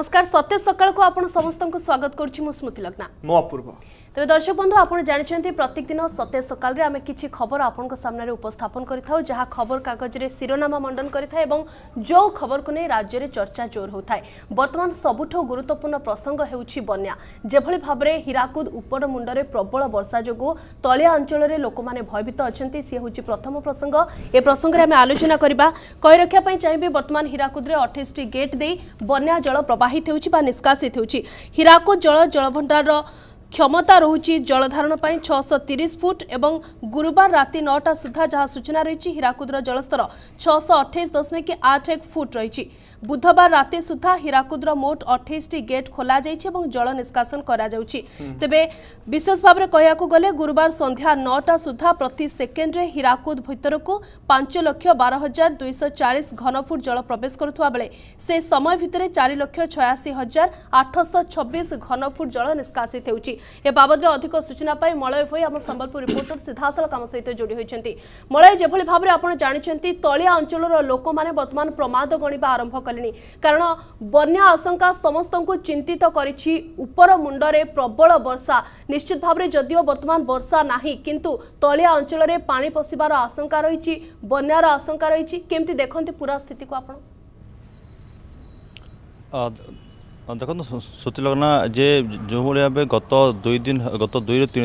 नमस्कार सतेज सकाळ को आपण समस्तंकु स्वागत करछि मु स्मृति लग्ना मो अपूर्व। तबे दर्शक बंधु आपण जानछन्ते प्रत्येक दिन सतेज सकाळ रे आमे किछि खबर आपनक सामने रे उपस्थापन करिथाउ जहा खबर कागज रे शिरोनामा मंडन करिथाय एवं जो खबर को नै राज्य रे चर्चा जोर होथाय। वर्तमान सबुठो गुरुत्वपूर्ण प्रसंग हेउछि बन्या। जेभली भाव रे हीराकुद उपर मुंड रे प्रबल वर्षा जोगु तळिया अंचल रे लोक माने भयभीत अछन्ते से हेउछि प्रथम प्रसंग। ए प्रसंग रे आमे आलोचना करबा। कहि रखिया पई चाहिबे वर्तमान हीराकुद रे 28 टी गेट दे बन्या जल प्रवाहित होउछि बा निष्कासित होउछि। हीराकुद जल जलभंडार रो क्षमता रोची जलधारण 630 फुट एवं गुरुवार राति 9टा सुधा जहाँ सूचना रही हीराकुदर जलस्तर 628.81 फुट रही। बुधवार राति सुधा हीराकुदर मोट 28टी गेट खोल एवं जल निष्कासन करा। तेबे विशेष भाव में कहवाक गले गुरुवार संध्या 9टा सुधा प्रति सेकेंड्रे हीराकुद भितरक 5,12,240 घनफुट जल प्रवेश करुवा बेले से समय भितर 4,86,826 घनफुट जल निष्कासित होउछि। ए बाबद अधिक सूचना पाई मलय भई आम संबलपुर रिपोर्टर सीधासलख आम सहित जोड़ी होती। मलय जेभली भाव में आप जानते तलिया अंचल लोक मैंने बर्तमान प्रमाद गणवा आरंभ कले कारण बन्या आशंका समस्त को चिंतित करिछि। उपर मुंडरे प्रबल वर्षा निश्चित भाव में जदिव बर्तमान वर्षा नाही किंतु तलिया अंचल में पानी पसिबार आशंका रही बन्यार आशंका रही केमती देखते पूरा स्थित को आप देखो सूची लगना जे जो भाई भाव गत दुई तीन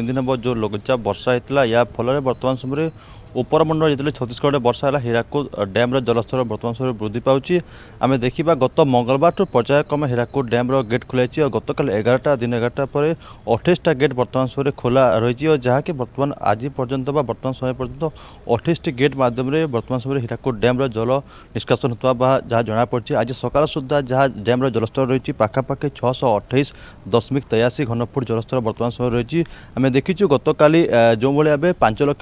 दिन हम जो लघुचाप वर्षा होता है या फल बर्तमान समय उपरमंडल जितने छत्तीसगढ़ वर्षा है हीराकुद डैम्र जलस्तर बर्तमान समय वृद्धि पाँच। आम देखा गत मंगलवार पर्याय क्रम हीराकुद डैम्र गेट खोलि और गतकाल 11टा दिन 11टा पर 28टा गेट बर्तमान समय खोला रही और जहाँकि बर्तमान आज पर्यंत बर्तमान समय पर्यंत 28टी गेट मध्यम बर्तमान समय हीराकुद डैम्र जल निष्कासन होता जहाँ जनापड़ी। आज सकाल सुधा जहाँ डैम्र जलस्तर रही पाखापाखि 628.83 घनफुट जलस्तर बर्तमान समय रही। आम देखीचु गतकाली जो भाई भाव 5 लाख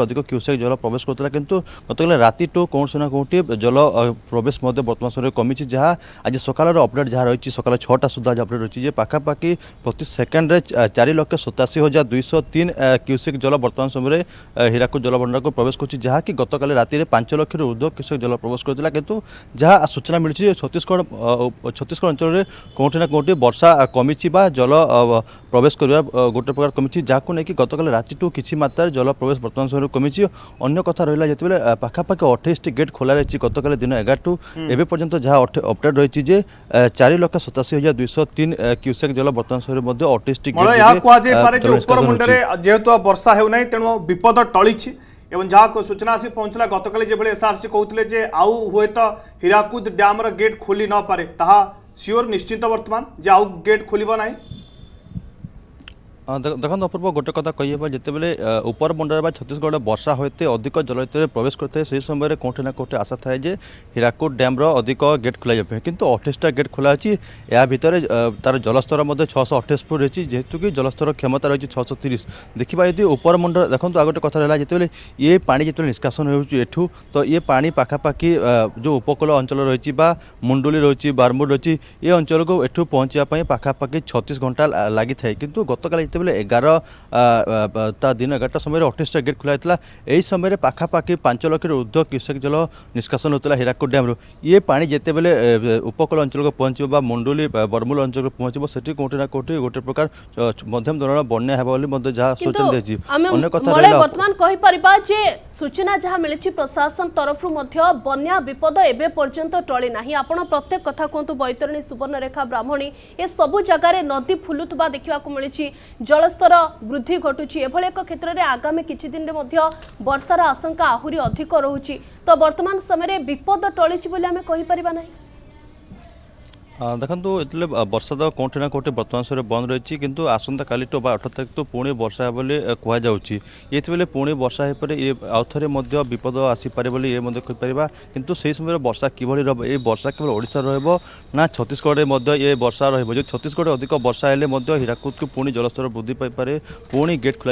अधिक क्यूसेक जल प्रवेश करता किंतु गतकाल राति टू कौन कौटी जल प्रवेश बर्तमान समय कमी जहाँ आज सकाल अपडेट जहाँ रही सकाल 6टा सुधा अपडेट रही है पाखापाखि प्रति सेकेंड 4,87,203 क्यूसेक जल बर्तमान समय हीराकुद जलभंडार को प्रवेश कर जहाँकि गतकाल राति 5 लाख ऊर्ध्व क्यूसेक जल प्रवेश करता किंतु जहाँ सूचना मिली छत्तीसगढ़ अंचल में कौटिना कौटी वर्षा कमी जल प्रवेश करवा गोटे प्रकार कमी जहाँ नहीं गतकाल राति किसी मात्रा जल प्रवेश बर्तमान समय कमी। अन्य कथा रहा जितेबाला पाखापाखि 28टी गेट खोल रही गतकाल दिन 11 एवं पर्यंत जहाँ अपडेट रही है 4,87,203 क्यूसेक जल बर्तमान समय 28टी जेहेतु वर्षा होना तेणु विपद टली जहाँ सूचना आसी पहुंचला गतकाल जो एसआरसी कहते आउ हे तो हीराकुद डैम गेट खोली न पारे ताहा सियोर निश्चित वर्तमान जे आउ गेट खोलिबो नाही। देखो अपूर्व गोटे कथा कह जितेबाला उपर मुंडर बा छत्तीसगढ़ वर्षा होते अधिक जल जो प्रवेश करते से समय कौटे ना कौटे आशा थाए जे हीराकुद डैम्र अधिक गेट खोल किंतु 28टा गेट खोला अच्छी या भितर तार जलस्तर 628 फुट रही जेहेतु कि जलस्तर क्षमता रही 630। देखा यदि उपर मुंड देखो आ गए कथा रहा जितेबाला ये पानी जितने निष्कासन होठू तो ये पानी पाखापाखि जो उपकूल अंचल रही मुंडुली रही बारमुड रही ये अंचल को एठू पहुँचापी पाखापाखि 36 घंटा लगी थाए कितु गतकाल 11टा समय 28टा गेट खोला यही समय पाखापाखि 5 लाख ऊर्ध्व क्यूसेक जल निष्कासन होता हीराकुद डैम्रु। ये पानी जितेबाला उपकूल अंचल को पहुँचो मुंडुली बरमूल अंचल को पहुँचो से कौटी ना कौटी गोटे प्रकार मध्यम धरण बन्या है जहाँ सूचना देती बर्तमान कहीपर सूचना जहाँ मिली प्रशासन तरफ बन्या विपद एवं पर्यंत टली नहीं। आप प्रत्येक कथा कहतु बैतरणी सुवर्णरेखा ब्राह्मणी ए सबू जगार नदी फुलुवा देखा मिली जलस्तर वृद्धि घटुची। एभले एक क्षेत्र में आगामी किछि दिन रे मध्य वर्षार आशंका आहुरी अधिक रहुची तो वर्तमान समय विपद टळिछि बोली आमे कहि परिबा नाही। देखो ये वर्षा तो कौटे ना कौटे बर्तमान समय बंद रही किंतु आसंता काली तो 18 तारीख तो पुणी वर्षा है बोली कहले पुणी वर्षा हो पारे ये आउ थे विपद आसीपारे बोली ये कहीपर कितु से समय वर्षा किभली रही वर्षा केवल ओडिशा रहा छत्तीसगढ़ ये वर्षा रही छत्तीसगढ़ अधिक वर्षा हेले हीराकुद को पुणी जलस्तर वृद्धि पाइपे पुणी गेट खोल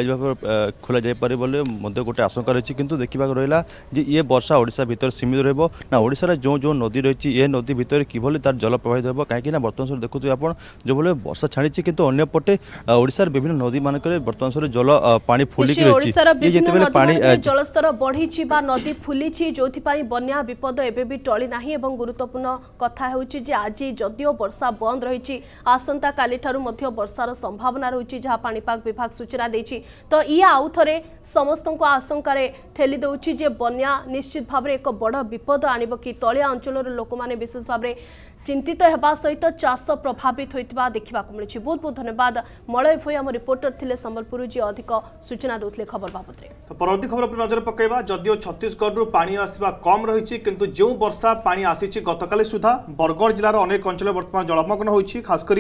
जापर बोले गोटे आशंका रही कितु देखा रहा ये वर्षा ओडिशा भीतर सीमित रहा ओडिशा जो नदी रही ये नदी भीतर किभली तार जल प्रवाहित ହେବ କାହିଁକି ନା ବର୍ତ୍ତମାନ ସରି ଦେଖୁଛୁ ଆପଣ ଯୋଭଳି ବର୍ଷା ଛାଡ଼ିଛି କିନ୍ତୁ ଅନ୍ୟ ପଟେ ଓଡ଼ିଶାର ବିଭିନ୍ନ ନଦୀ ମାନଙ୍କରେ ବର୍ତ୍ତମାନ ସରି ଜଳ ପାଣି ଫୁଲିକି ରହିଛି। ଏ ଯେତେବେଳେ ପାଣି ଜଳସ୍ତର ବଢ଼ିଛି ବା ନଦୀ ଫୁଲିଛି ଯୋଉଥିପାଇଁ ବନ୍ୟା ବିପଦ ଏବେ ବି ଟଳି ନାହିଁ ଏବଂ ଗୁରୁତ୍ୱପୂର୍ଣ୍ଣ କଥା ହେଉଛି ଯେ ଆଜି ଯଦିଓ ବର୍ଷା ବନ୍ଦ ରହିଛି ଆସନ୍ତା କାଲି ଠାରୁ ମଧ୍ୟ ବର୍ଷାର ସମ୍ଭାବନା ରହିଛି ଯାହା ପାଣିପାଗ ବିଭାଗ ସୂଚନା ଦେଇଛି। ତ ଇଏ ଆଉ ଥରେ ସମସ୍ତଙ୍କୁ ଆଶଙ୍କାରେ ଠେଲି ଦେଉଛି ଯେ ବନ୍ୟା ନିଶ୍ଚିତ ଭାବରେ ଏକ ବଡ଼ ବିପଦ ଆଣିବ କି ତଳିଆ ଅଞ୍ଚଳର ଲୋକମାନେ ବିଶେଷ ଭାବରେ चिंतित होगा सहित चाष प्रभावित होता देखा मिली। बहुत बहुत धन्यवाद मलय भोई आम रिपोर्टर थे संबलपुर जी अधिक सूचना देते खबर बाबद। तो परवर्ती खबर पर नजर पकड़ा जदिव छत्तीसगढ़ पानी आसवा कम रही किंतु जो वर्षा पानी आसी गतकाली सुधा बरगढ़ जिलार अनेक अंचल बर्तमान जलमग्न होती खासकर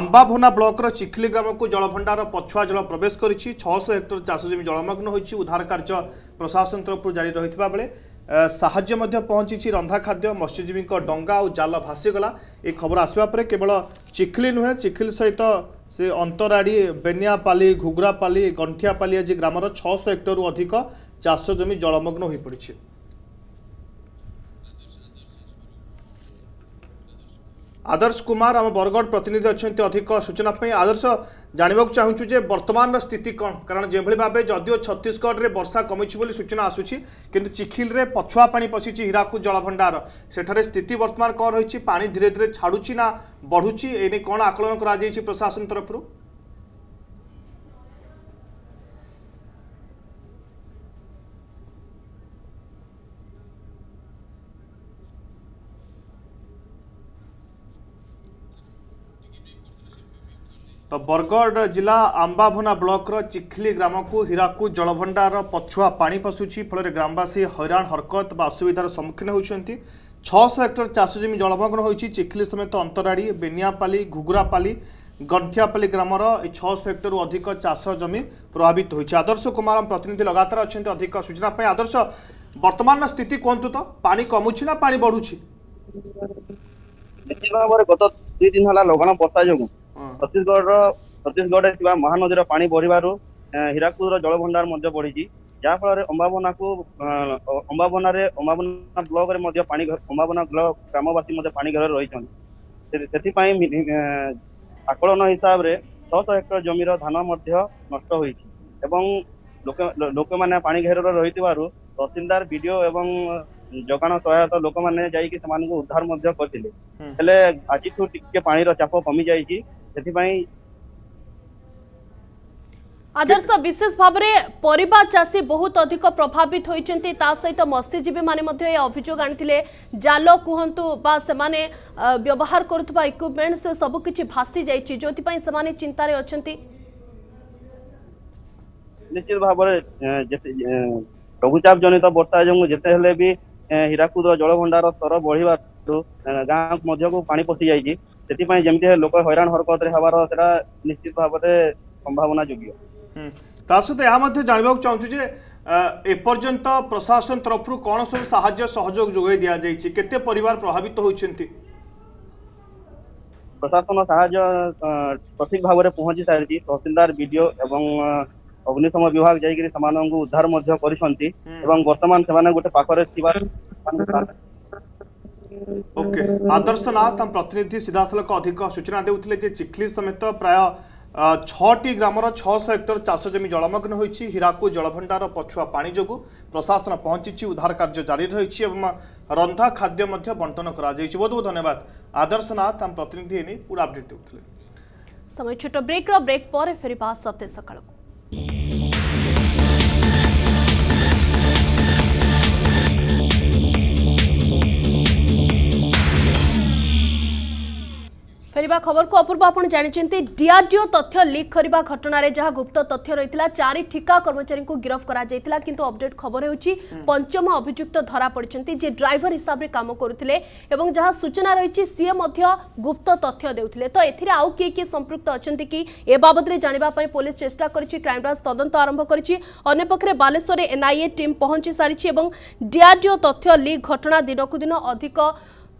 आंबाभोना ब्लॉक चिखली ग्राम को जलभंडार पछुआ जल प्रवेश कर 600 हेक्टर चाष जमी जलमग्न होती। उद्धार कार्य प्रशासन तरफ जारी रही बेले साहाय्य मध्य पहुंची रंधा खाद्य मत्स्यजीवी डंगा और जाल भासीगला। ये खबर आसवा पर केवल चिखली नुहे चिखली सहित से अंतराड़ी बेनियापाली घुगरापाली गंठियापाली आज ग्रामर 600 हेक्टर अधिक चाष जमी जलमग्न हो पड़ी। आदर्श कुमार आम बरगढ़ प्रतिनिधि अच्छा अधिक सूचना आदर्श जानवाक चाहूँ जे बर्तमान स्थिति कौन कारण जो भाव जदिव छत्तीसगढ़ में वर्षा कमी सूचना आसूची किंतु चिखिल रे पछुआ पानी पशी हीराकूद जलभंडार सेठारे स्थिति बर्तमान कौन रही पानी धीरे धीरे छाड़ुची ना बढ़ुची एने कौन आकलन करा जायछि प्रशासन तरफ? तो बरगढ़ जिला आंबाभोना ब्लॉक चिखली ग्राम को हीराकूद जलभंडार पछुआ पानी पशुची फल ग्रामवासी हैरान हरकत व असुविधार सम्मुखीन होती। 600 हेक्टर चाष जमी जलमग्न होती चिखली समेत अंतराड़ी बेनियापाली घुगरापाली गंठियापाली ग्रामर 600 हेक्टर अधिक चाष जमी प्रभावित होती। आदर्श कुमार प्रतिनिधि लगातार अच्छा अधिक सूचना पर। आदर्श बर्तमान स्थिति कहतु तो पानी कमुची ना पानी बढ़ुची? गत 2 दिन है लगन बर्षा जो छत्तीसगढ़ महानदी पानी बढ़व हीराकूद जलभंडार बढ़ी जहाँफल अंबाभोना को अंबाभोना ब्लॉक अंबाभोना ब्लॉक ग्रामवासी पानी घेर रही आकलन हिसाब से 600 हेक्टर जमीर धान नष्ट लोक मैंने पानी घेर रही तहसीलदार बीडीओ एवं जोगाण सहायता लोक मैंने जानको उद्धार करते आज पानी चाप कमी जाइए। आदर्श विशेष भाव में परिवा चाषी बहुत अधिक प्रभावित होती सहित मत्स्यजीवी मैंने अभियोग आनी जाल कहतु बा सेमाने व्यवहार करुवा इक्विपमेंट से सबकिछि भासी जाइछि जो से चिंतार अच्छा निश्चित भाव लघुचाप जनित वर्षा जो जिते भी हीराकूद जलभंडार स्तर बढ़िया गांव मध्य को पानी पशि जाइए सेतिपाई जमिति लोक हैरान हरकत रे हवार सेटा निश्चित भाव में संभावना योग्य। तासुते यहाँ मध्य जानबाक चाहूँ जे एपर्यंत प्रशासन तरफ कौन सब साहाय्य सहयोग जोगाई दिया जाइछि केते परिवार प्रभावित होइछन्ति? प्रशासन साहाय्य सठिक भाव में पहुँची सारी तहसीलदार बीडीओ एवं अग्निशम विभाग जाइकरी समानंगु उद्धार मध्य करिसन्ति एवं वर्तमान समाने गोटे पाखरे थिबार ओके। आदर्शनाथ हम प्रतिनिधि सीधासलख अधिक सूचना देते जे चिखली समेत प्राय 6टी ग्रामर 600 हेक्टर चाष जमी जलमग्न होती हीराकूद जलभंडार पछुआ पानी जोगु प्रशासन पहुंची उद्धार कार्य जारी रही रंधा खाद्य बंटन करा जाइछि। बहुत बहुत धन्यवाद आदर्शनाथ हम प्रतिनिधि एने पूरा अपडेट देउथले। समय छोटो ब्रेक रो ब्रेक पर फेरि बा सतेज सकाळ। फेरिबा खबर को अपूर्व आपण जानिछन्ते डीआरडीओ तथ्य लीक करिबा घटना रे जहां गुप्त तथ्य रहितला 4 ठिका कर्मचारी को गिरफ्त करा जायतिला किंतु अपडेट खबर होउची पंचम अभियुक्त धरा पड़िछन्ते जे ड्राइवर हिसाब रे काम करथिले एवं जहां सूचना रहिछि सीए मध्य गुप्त तथ्य देउथिले। तो एथिरे आउ के के संपृक्त अछन्ते कि ए बाबत रे जानिबा पय पुलिस चेष्टा करिछि क्राइम ब्रांच तदंत आरंभ करिछि। अन्य पखरे बालेश्वर रे एनआईए टीम पहुंची सारिछि एवं डीआरडीओ तथ्य लीक घटना दिनकु दिन अधिक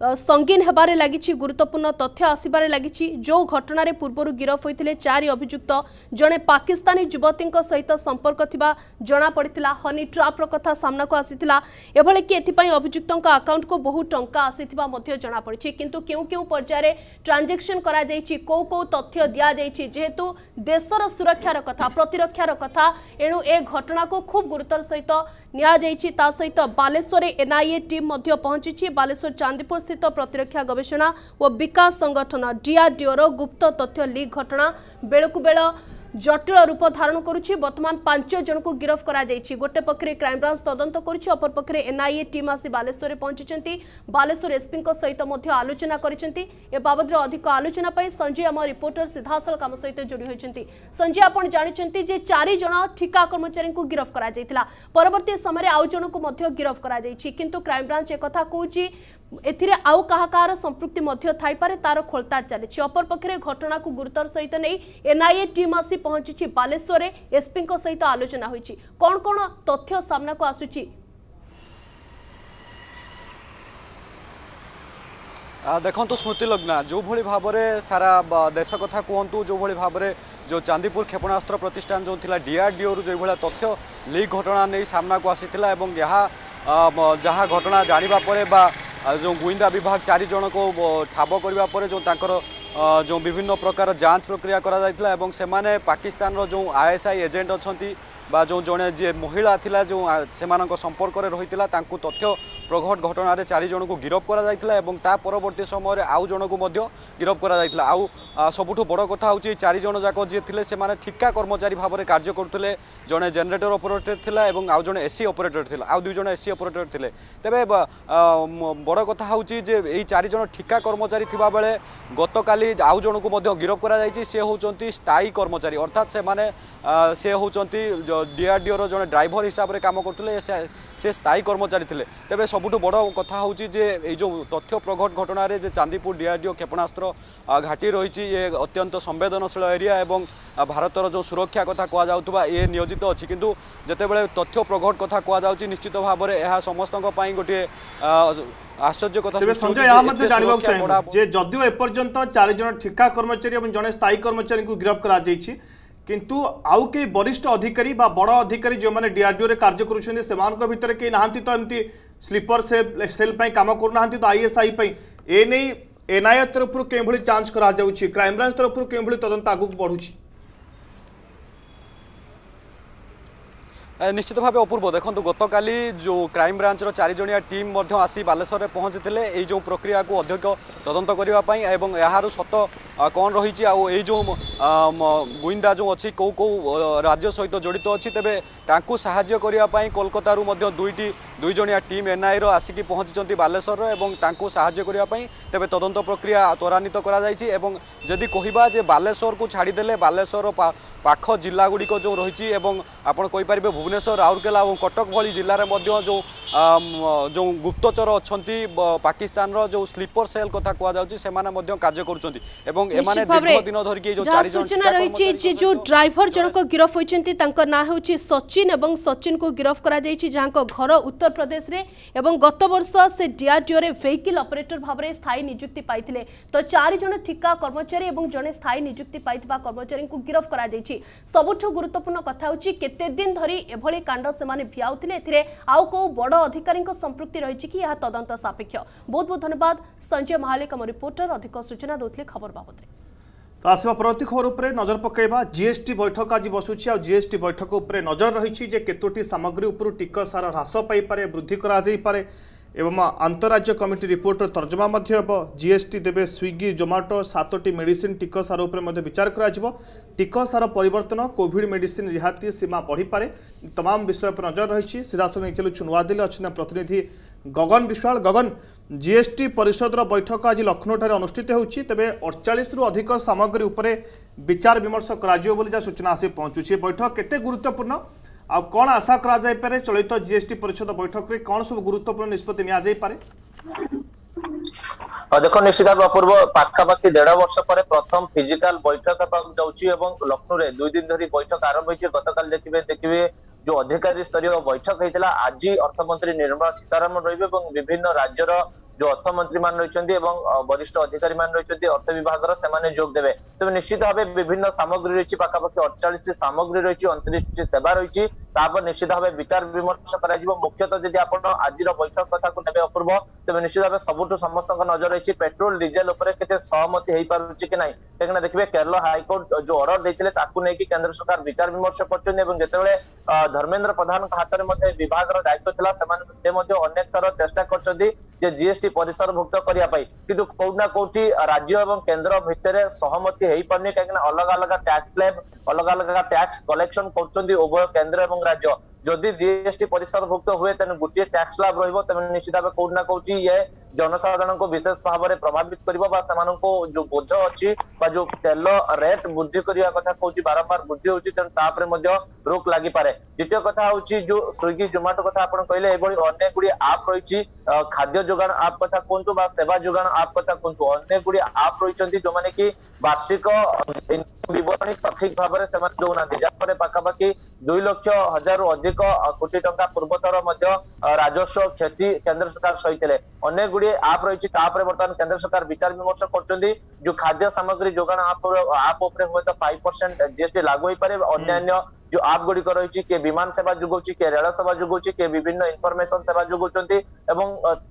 संगीन हेबारे लागिछि गुरुत्वपूर्ण तथ्य आसिबारे लागिछि। जो घटनारे पूर्वरु गिरफ होइतिले चारि अभियुक्त जणे पाकिस्तानी युवतींक सहित संपर्क थिबा जना पडितिला। हनी ट्राप रो कथा सामना को आसीतिला। एभले कि एथिपई अभियुक्तंक अकाउंट को बहुत टंका आसीथिबा मध्ये जना पडिछि, किंतु केउ केउ पर्यायरे ट्रांजैक्शन करा जाइछि, को को तथ्य दिया जाइछि, जेहेतु देशर सुरक्षार कथा प्रतिरक्षार कथा, एणु ए घटना को खूब गुरुतर सहित निया जाइछि। ता सहित बालेश्वर एनआईए टीम मध्ये पहुंचिछि। बालेश्वर चांदीपुर स्थित प्रतिरक्षा गवेषणा और विकास संगठन डीआरडीओ गुप्त तथ्य लीक घटना बेलकु बेल जटिल रूप धारण करुछि। वर्तमान 5 जन को गिरफ करा जाइछि। गोटे पखरे क्राइम ब्रांच तदंत करुछि, अपर पखरे एनआईए टीम आसी बालेश्वर पहुंची। बालेश्वर एसपी सहित मध्य आलोचना करिसेंती। ए बाबद रे अधिक आलोचना पई संजय आम रिपोर्टर सीधासल काम सहित जोड़ी होइसेंती। संजय आपण जानिसेंती जे 4 जन ठिका कर्मचारी को गिरफ करा जाइतिला, परवर्ती समय आउ जन को मध्य गिरफ करा जाइछि, किंतु क्राइम ब्रांच ए कथा कहूछि एथिरे आउ कहा कहार संपृक्ति मध्य थाइपारे, तार खोलताड़ चली। अपर पक्षे घटना को गुरुतर सहित नहीं एनआईए टीम आसी पहुंची बालेश्वर। एसपी सहित आलोचना होइछि, कौन कौन तथ्य सामना को आसुछि? देखंतु स्मृति लग्ना जो भली भाव में सारा देश कथा कहतु, जो भली भाव में जो चांदीपुर क्षेपणास्त्र प्रतिष्ठान जो थी डीआरडीओ जो भाया तथ्य लीक घटना नहीं सामना को आसीथिला एवं जहाँ घटना जानिबा परे बा जो गुइंदा विभाग 4 जन को ठाब करने पर जो तांकर जो विभिन्न प्रकार जांच प्रक्रिया करा जायतिला एवं सेमाने पाकिस्तान रो जो आईएसआई एजेंट अछंती बा जो जने जे महिला थिला जो सेमानक संपर्क रे रहितिला तांकु तथ्य प्रघट घटना 4 जन को गिरफ करा जायतिला एवं ता परवर्ती समय आउ जन को मध्य गिरफ करा जायतिला। आउ सबुठो बड़ कथा होची 4 जन जाक जे थिले सेमाने ठिका कर्मचारी भाव में कार्य करथुले। जने जनरेटर ऑपरेटर थिला एवं आउ जने एसी ऑपरेटर थिला, आउ दुई जन एसी ऑपरेटर थिले। तबे बड़ कथा होची जे एई 4 जन ठिका कर्मचारी थिबा बेले गतकाली आउ जन को मध्य गिरफ करा जायछि। से होचंती स्थायी कर्मचारी, अर्थात सेमाने से होचंती डीआरडीओ रो जने ड्राइवर हिसाब रे काम करथुले, से स्थायी कर्मचारी थिले। तबे सबुठो बड़ कथा होची जे ए जो तथ्य प्रघट घटना रे जे चांदीपुर डीआरडीओ क्षेपणास्त्र घाटी रहिची, ये अत्यंत संवेदनशील एरिया एवं भारतर जो सुरक्षा कथा कह जाउतबा ये नियोजित अछि, किंतु जतेबेले तथ्य प्रघट कथा कह जाउची निश्चित भाव रे एहा समस्तक पई गोटे आश्चर्य कथा। तबे संजय या मते जानिबाक चाहि जे जदियो एपर्यंत 4 जन ठिका कर्मचारी एवं जने स्थायी कर्मचारी को गिरफ करा जाइछि, किंतु आउ के वरिष्ठ अधिकारी बा बड़ अधिकारी जो माने डीआरडीओ रे कार्य करूछन सेमान को भितर के नाहंती, तो एमती स्लीपर सेल पई काम करनाहंती, तो आईएसआई पई ए नै एनआईए तरफ के भली जांच करा जाउछि, क्राइम ब्रांच तरफ के भली तदंत आगु बढ़ुछि। निश्चित भाव अपूर्व देखो गतकाली जो क्राइम ब्रांचर 4 जणिया टीम आसी बालेश्वर में पहुंची ये जो प्रक्रिया को अधिक तदंत करने एवं यार सत कौन रही आई जो गुइंदा जो अच्छी कौ कौ राज्य सहित जड़ित अच्छी तेरे साहाय्य करने कोलकाता दुई जणिया टीम एनआईए आसिक पहुंची बालेश्वर एवं साहाय्य करने तेज तदंत प्रक्रिया त्वरान्वित करी। कहवा जे बालेश्वर को छाड़देले बालेश्वर पाख जिला गुड़िक जो रही आपड़ कहींपर भुवनेश्वर राउरकेला और कटक भली जिले में जो जो गुप्तचर अच्छा पाकिस्तान रो जो स्लीपर सेल कथा कह जाउची सेमाना मध्य कार्य करूछंती एवं एमाने दीर्घ दिन धरि के जो 4 सूचना रही जे जो ड्राइवर जनको गिरफ होइछंती तांकर ना होउची सचिन एवं सचिन को गिरफ करा जाइची जांको घर उत्तर प्रदेश रे एवं गत वर्ष से डीआरडीओ रे व्हीकल ऑपरेटर भाबरे स्थायी नियुक्ति पाइथिले। तो 4 जन ठिका कर्मचारी एवं जने स्थायी नियुक्ति पाइतबा कर्मचारी को गिरफ करा जाइची। सबुठो गुरुत्वपूर्ण कथा होउची केते दिन धरि एभली कांड सेमाने भियाउथिले, एथिरे आउ को बड़ अधिकारी को संपृक्ति रही कि यह तदंत सापेक्ष। बहुत बहुत धन्यवाद संजय महालिक आम रिपोर्टर अधिक सूचना देते खबर बाबद। तो आसवा परवर्ती खबर उपर नजर पकड़ा। जीएसटी बैठक आज बसुची आ जीएसटी बैठक उपर नजर रही जे केतोटी सामग्री उपर टिकर सार ह्रास पाइपे वृद्धि कराइपे एवं अंतराज्य कमिटी रिपोर्टर तर्जमा जीएसटी देवे स्विगी जोमाटो 7टी मेडिसीन टिकस सार उपर विचार कर टिकस सार परिवर्तन कोविड मेडिसीन रिहाती सीमा बढ़ीपे तमाम विषय पर नजर रही। सीधासल चलूँ नुआदिल्ली अच्छा प्रतिनिधि गगन विश्वाल। गगन, जीएसटी परिषदर बैठक आज लखनऊ ठारे अनुष्ठित होउछि, तबे 48 रु अधिक सामग्री उपर विचार विमर्श कर सूचना आसी पहुंचुछि। बैठक केते गुरुत्वपूर्ण आ कौन आशा करा जाय पारे चलित तो जीएसटी परिषद बैठक रे कौन सब गुरुत्वपूर्ण निष्पत्ति निया जाय पारे? देखो निश्चित भाव पूर्व पाखापाखि 1.5 वर्ष पर प्रथम फिजिकल बैठक जाऊँगी और लखनऊ में 2 दिन धरी बैठक आरंभ होती। गतकाल देखिए जो अधिकारी स्तरीय बैठक होता आज अर्थमंत्री निर्मला सीतारामन रही विभिन्न राज्यर जो अर्थमंत्री मान रही वरिष्ठ अधिकारी मान रही अर्थ विभाग सेदेवे तेज निश्चित भाव विभिन्न सामग्री रही पाखापाखि 48 सामग्री रही 29 सेवा रही निश्चित भाव विचार विमर्श कर मुख्यतः जदि आप आज बैठक कथा को ने अपूर्व तेज निश्चित भाव सबुठ समस्त नजर रही पेट्रोल डीजेल उसे सहमति हो पार्टी कि ना कहीं देखिए केरल हाईकोर्ट जो अर्डर देते केन्द्र सरकार विचार विमर्श करते धर्मेन्द्र प्रधान हाथ में विभाग दायित्व थर चेष्टा कर जीएसटी परिसरभुक्त करने कि कौटना कौट राज्य और केन्द्र भितर सहमति हो पार कहीं अलग अलग टैक्स स्लैब अलग अलग टैक्स कलेक्शन करभय केन्द्र और राज्य जदि जीएसटी परिसरभुक्त हुए तेज गोटे टैक्स स्लैब रही निश्चित भाव कौटना कौट ये जनसाधारण को विशेष भाव में प्रभावित करो बोझ अच्छी जो तेल रेट वृद्धि करने कथा कौन बारंबार वृद्धि होती तेनालीरें रोक लगी पाए द्वितीय कथा हूँ जो स्विगी जोमाटो कथा आप कहले अनेक गुड़ी आप रही खाद्य जोगान आप कथा कहतु सेवा जोगान आप कथा कहतु अनेक गुड़ी आप रही जो मैंने कि वार्षिक बरणी सठिक भाव में दौना जहाँ पाखापाखि 2,00,000 अधिक कोटी टंका पूर्वतर राजस्व क्षति केन्द्र सरकार सही अनेक गुड़ी आप रही बर्तमान केन्द्र सरकार विचार विमर्श कर जो खाद्य सामग्री जोगान आप हुए तो 5% जीएसटी लागू हो पारे अन्य जो आप गुड़िक रही किए विमान सेवा जोगाउछि किए रेल सेवा जोगाउछि किए विभिन्न इनफॉरमेशन सेवा जोगाउछन्ति एवं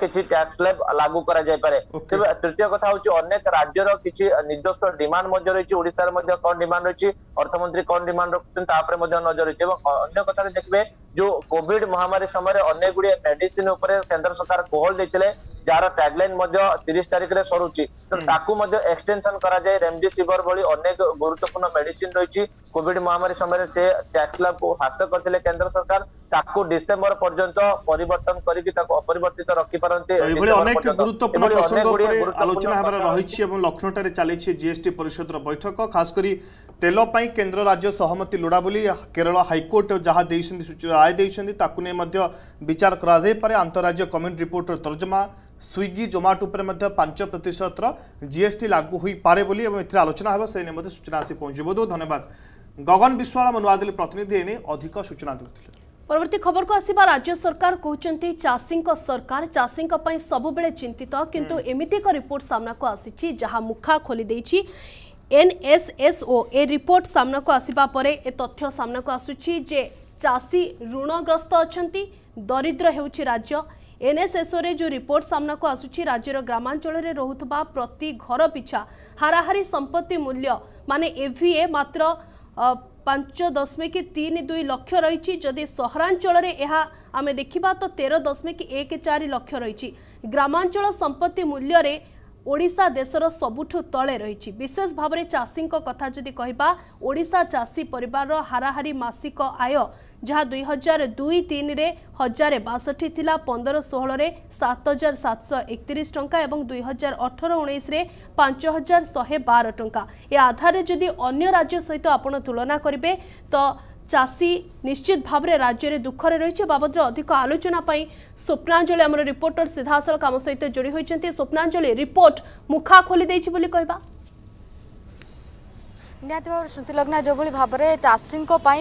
किसी टैक्स स्लैब लागू करा जाय पारे। तेबे तृतीय कथा होछि अनेक राज्यर किसी निर्दिष्ट डिमांड मध्य रही ओडिसा रे कौन डिमांड रही अर्थमंत्री कौन डिमांड रखुछन नजर रही अन्य कथा देखिए जो कोविड महामारी समय अनेक गुड़े मेडिसिन उपरे केंद्र सरकार कोहल देथिले जार टैगलाइन 30 तारीख में सरुची तो एक्सटेंशन करा जाए रेमडेसिविर भली अनेक गुरुत्वपूर्ण मेडिसिन रही कोविड महामारी समय से टैक्स लाभ को ह्रास करते केंद्र सरकार ताकू डिसेंबर पर्यंत परिवर्तन करिकि ताकू अपरिवर्तित रखि परंते एबोले अनेक गुरुत्वपूर्ण प्रसंग उपरे आलोचना हमरा रहिछि एवं लखनौटारे चालिछि जीएसटी परिषदर बैठक खास करी तेल पई केंद्र राज्य सहमति लोडा बोली केरल हाईकोर्ट जहा देइछन्ती सूचना राय देइछन्ती ताकू ने मध्य विचार करा जाय पारे अंतरराज्य कमेंट रिपोर्टर तर्जमा स्विगी जोमाटो पर मध्य 5% जीएसटी लागू होई पारे बोली एवं एथि आलोचना हेबो से ने मध्य सूचना आसी पहुंचबो दो धन्यवाद गगन विश्वाला मनुआदली प्रतिनिधि एने अधिक सूचना देथिले परवर्ती खबर को आसीबा राज्य सरकार कहते चाषी सरकार चाषी सबुबले चिंतित किंतु एमिति एक रिपोर्ट सामना को आसी जहां मुखा खोली देछि एनएसएसओ ए रिपोर्ट सामना को आसीबा परे ए तथ्य सामना को आसुछि जे चाषी ऋणग्रस्त अछंती दरिद्र हेउछि राज्य एनएसएसओ रे जो रिपोर्ट सामना को आसुछि राज्यर ग्रामांचल रे रहउतबा प्रति घर पिछा हाराहारी संपत्ति मूल्य माने एवीए मात्र 5.32 लाख रही जदि सहरांचल आम देखा तो 13.14 लाख रही ग्रामांचल संपत्ति मूल्य रे ओडिशा देशर सबुठ तले रही विशेष भाव में चाषी कथा जदि कहबा ओडिशा चाषी परिवार हाराहारी मासिक आय जहाँ 2002-03 रे 1062 थिला 15-16 रे 7731 टंका 2018-19 रे 5112 टंका ए आधार जदि अन्य राज्य सहित आपण तुलना करेंगे तो चाषी निश्चित भाव में राज्य में दुखरे रही बाबद अधिक आलोचना स्वप्नांजलि आम रिपोर्टर सीधासल आम सहित जोड़ी होती स्वप्नांजलि रिपोर्ट मुखा खोली देछि बोली कहबा निहति भाव श्रुति लग्ना जो भाव में चाषी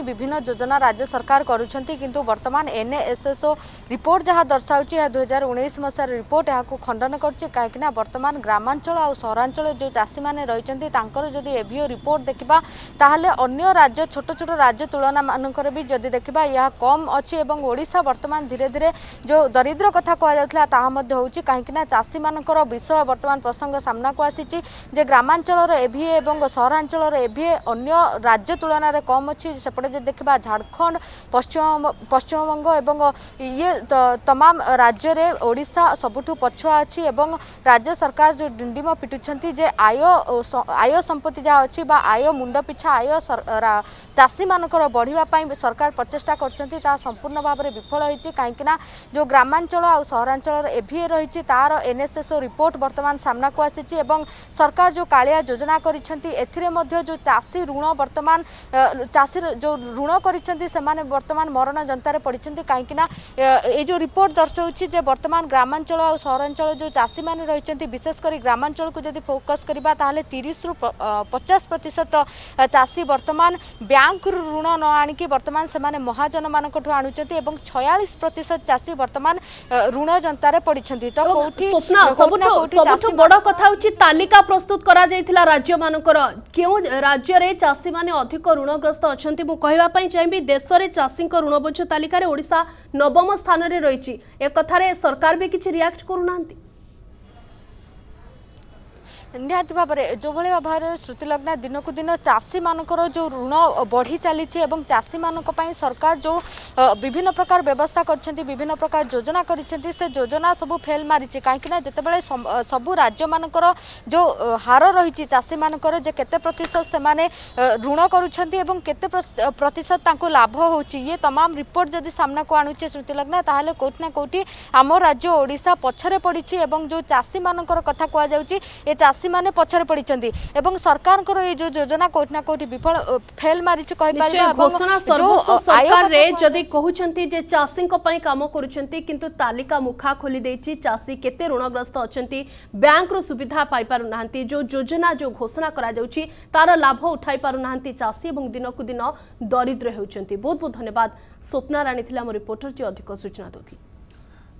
विभिन्न योजना राज्य सरकार किंतु वर्तमान एनएसएसओ रिपोर्ट जहाँ दर्शाऊँच 2019 मसीहार रिपोर्ट यहाँ खंडन करें वर्तमान ग्रामांचल आ सहरांचल जो चाषी मैंने रही जदि एवीओ रिपोर्ट देखा ताहले अन्य राज्य छोट छोट राज्य तुलना मानक भी जदि देखा यह कम अच्छी ओडिशा वर्तमान धीरे धीरे जो दरिद्र कथा कहूँ कहीं चाषी मानक विषय वर्तमान प्रसंग सामना को आसी ग्रामांचल एवीए और सहरांचल अन्य राज्य तुलन में कम अच्छी सेपटे जो देखा झारखंड पश्चिमबंग और ये तमाम राज्य रे ओडिशा सबुठ पछुआ अच्छी राज्य सरकार जो डिंडिम पिटुछंती जे आय संपत्ति जहाँ अच्छी आय मुंड पिछा आय चाषी मानकर बढ़ावाई सरकार प्रचेषा कर संपूर्ण भाव में विफल होती कहीं जो ग्रामांचल आ सहरांचल एवीए रही तार एनएसएसओ रिपोर्ट वर्तमान सामना को आसी सरकार जो कालिया योजना कर चाषी ऋण बर्तमान चाषी जो ऋण कर बर्तमान मरण जंतार पड़ते कहीं जो रिपोर्ट दर्शाऊँ जे बर्तमान ग्रामांचल और सहरांचल जो चाषी मैंने रही विशेषकर ग्रामांचल को जब फोकस करवा 30 ରୁ 50% चाषी बर्तमान बैंक ऋण न आणिकी बर्तमान से महाजन मानक आणुचंती एवं 46% चाषी बर्तमान ऋण जनतारे पड़िछंती। तो कोठी सबठो बडो कथा होची तालिका प्रस्तुत करा जायथिला राज्य मानकर केउ राज्य रे चाषी माने अधिक ऋणग्रस्त अछंती मु कहबा पई चाहिबी देश रे चाषी को ऋण बोझ तालिका रे ओडिसा नवम स्थान रे रहिछि। ए कथा रे सरकार भी किछि रिएक्ट करूनांती। निहत भाव में जो भाई भाव में श्रुतिलग्ना दिन को दिन चाषी मानकर जो ऋण बढ़ी चली चाषी मानक सरकार जो विभिन्न प्रकार व्यवस्था कर विभिन्न प्रकार योजना करी से योजना सब फेल मारी कहीं जितेबाला सबू राज्य मानकर जो हार रही चाषी मानकर जे केते प्रतिशत से ऋण करते लाभ हो तमाम रिपोर्ट जदि सामना को आणुचे श्रुतिलग्ना ताहले कोठना कोठी आम राज्य ओडिशा पछरे पड़ी जो चाषी मानकर कथा कहु चाषी माने पछर पड़िचंदी एवं सरकार को ये जो योजना कोठी ना कोठी विफल फेल मारिछ कहि पाले घोषणा सर्वोच्च सरकार रे जदी कहउचंती जे चाषी को पई काम करूचंती किंतु तालिका मुखा खोली देछि चाषी केते ऋणग्रस्त अछंती बैंक रो सुविधा पाई पारु नाहंती जो योजना जो घोषणा करा जाउछि तार लाभ उठाई पारु नाहंती चाषी एवं दिन को दिन दरिद्र हेउचंती। बहुत बहुत धन्यवाद स्वप्ना रानी थिला हमर रिपोर्टर जे अधिक सूचना दउथि।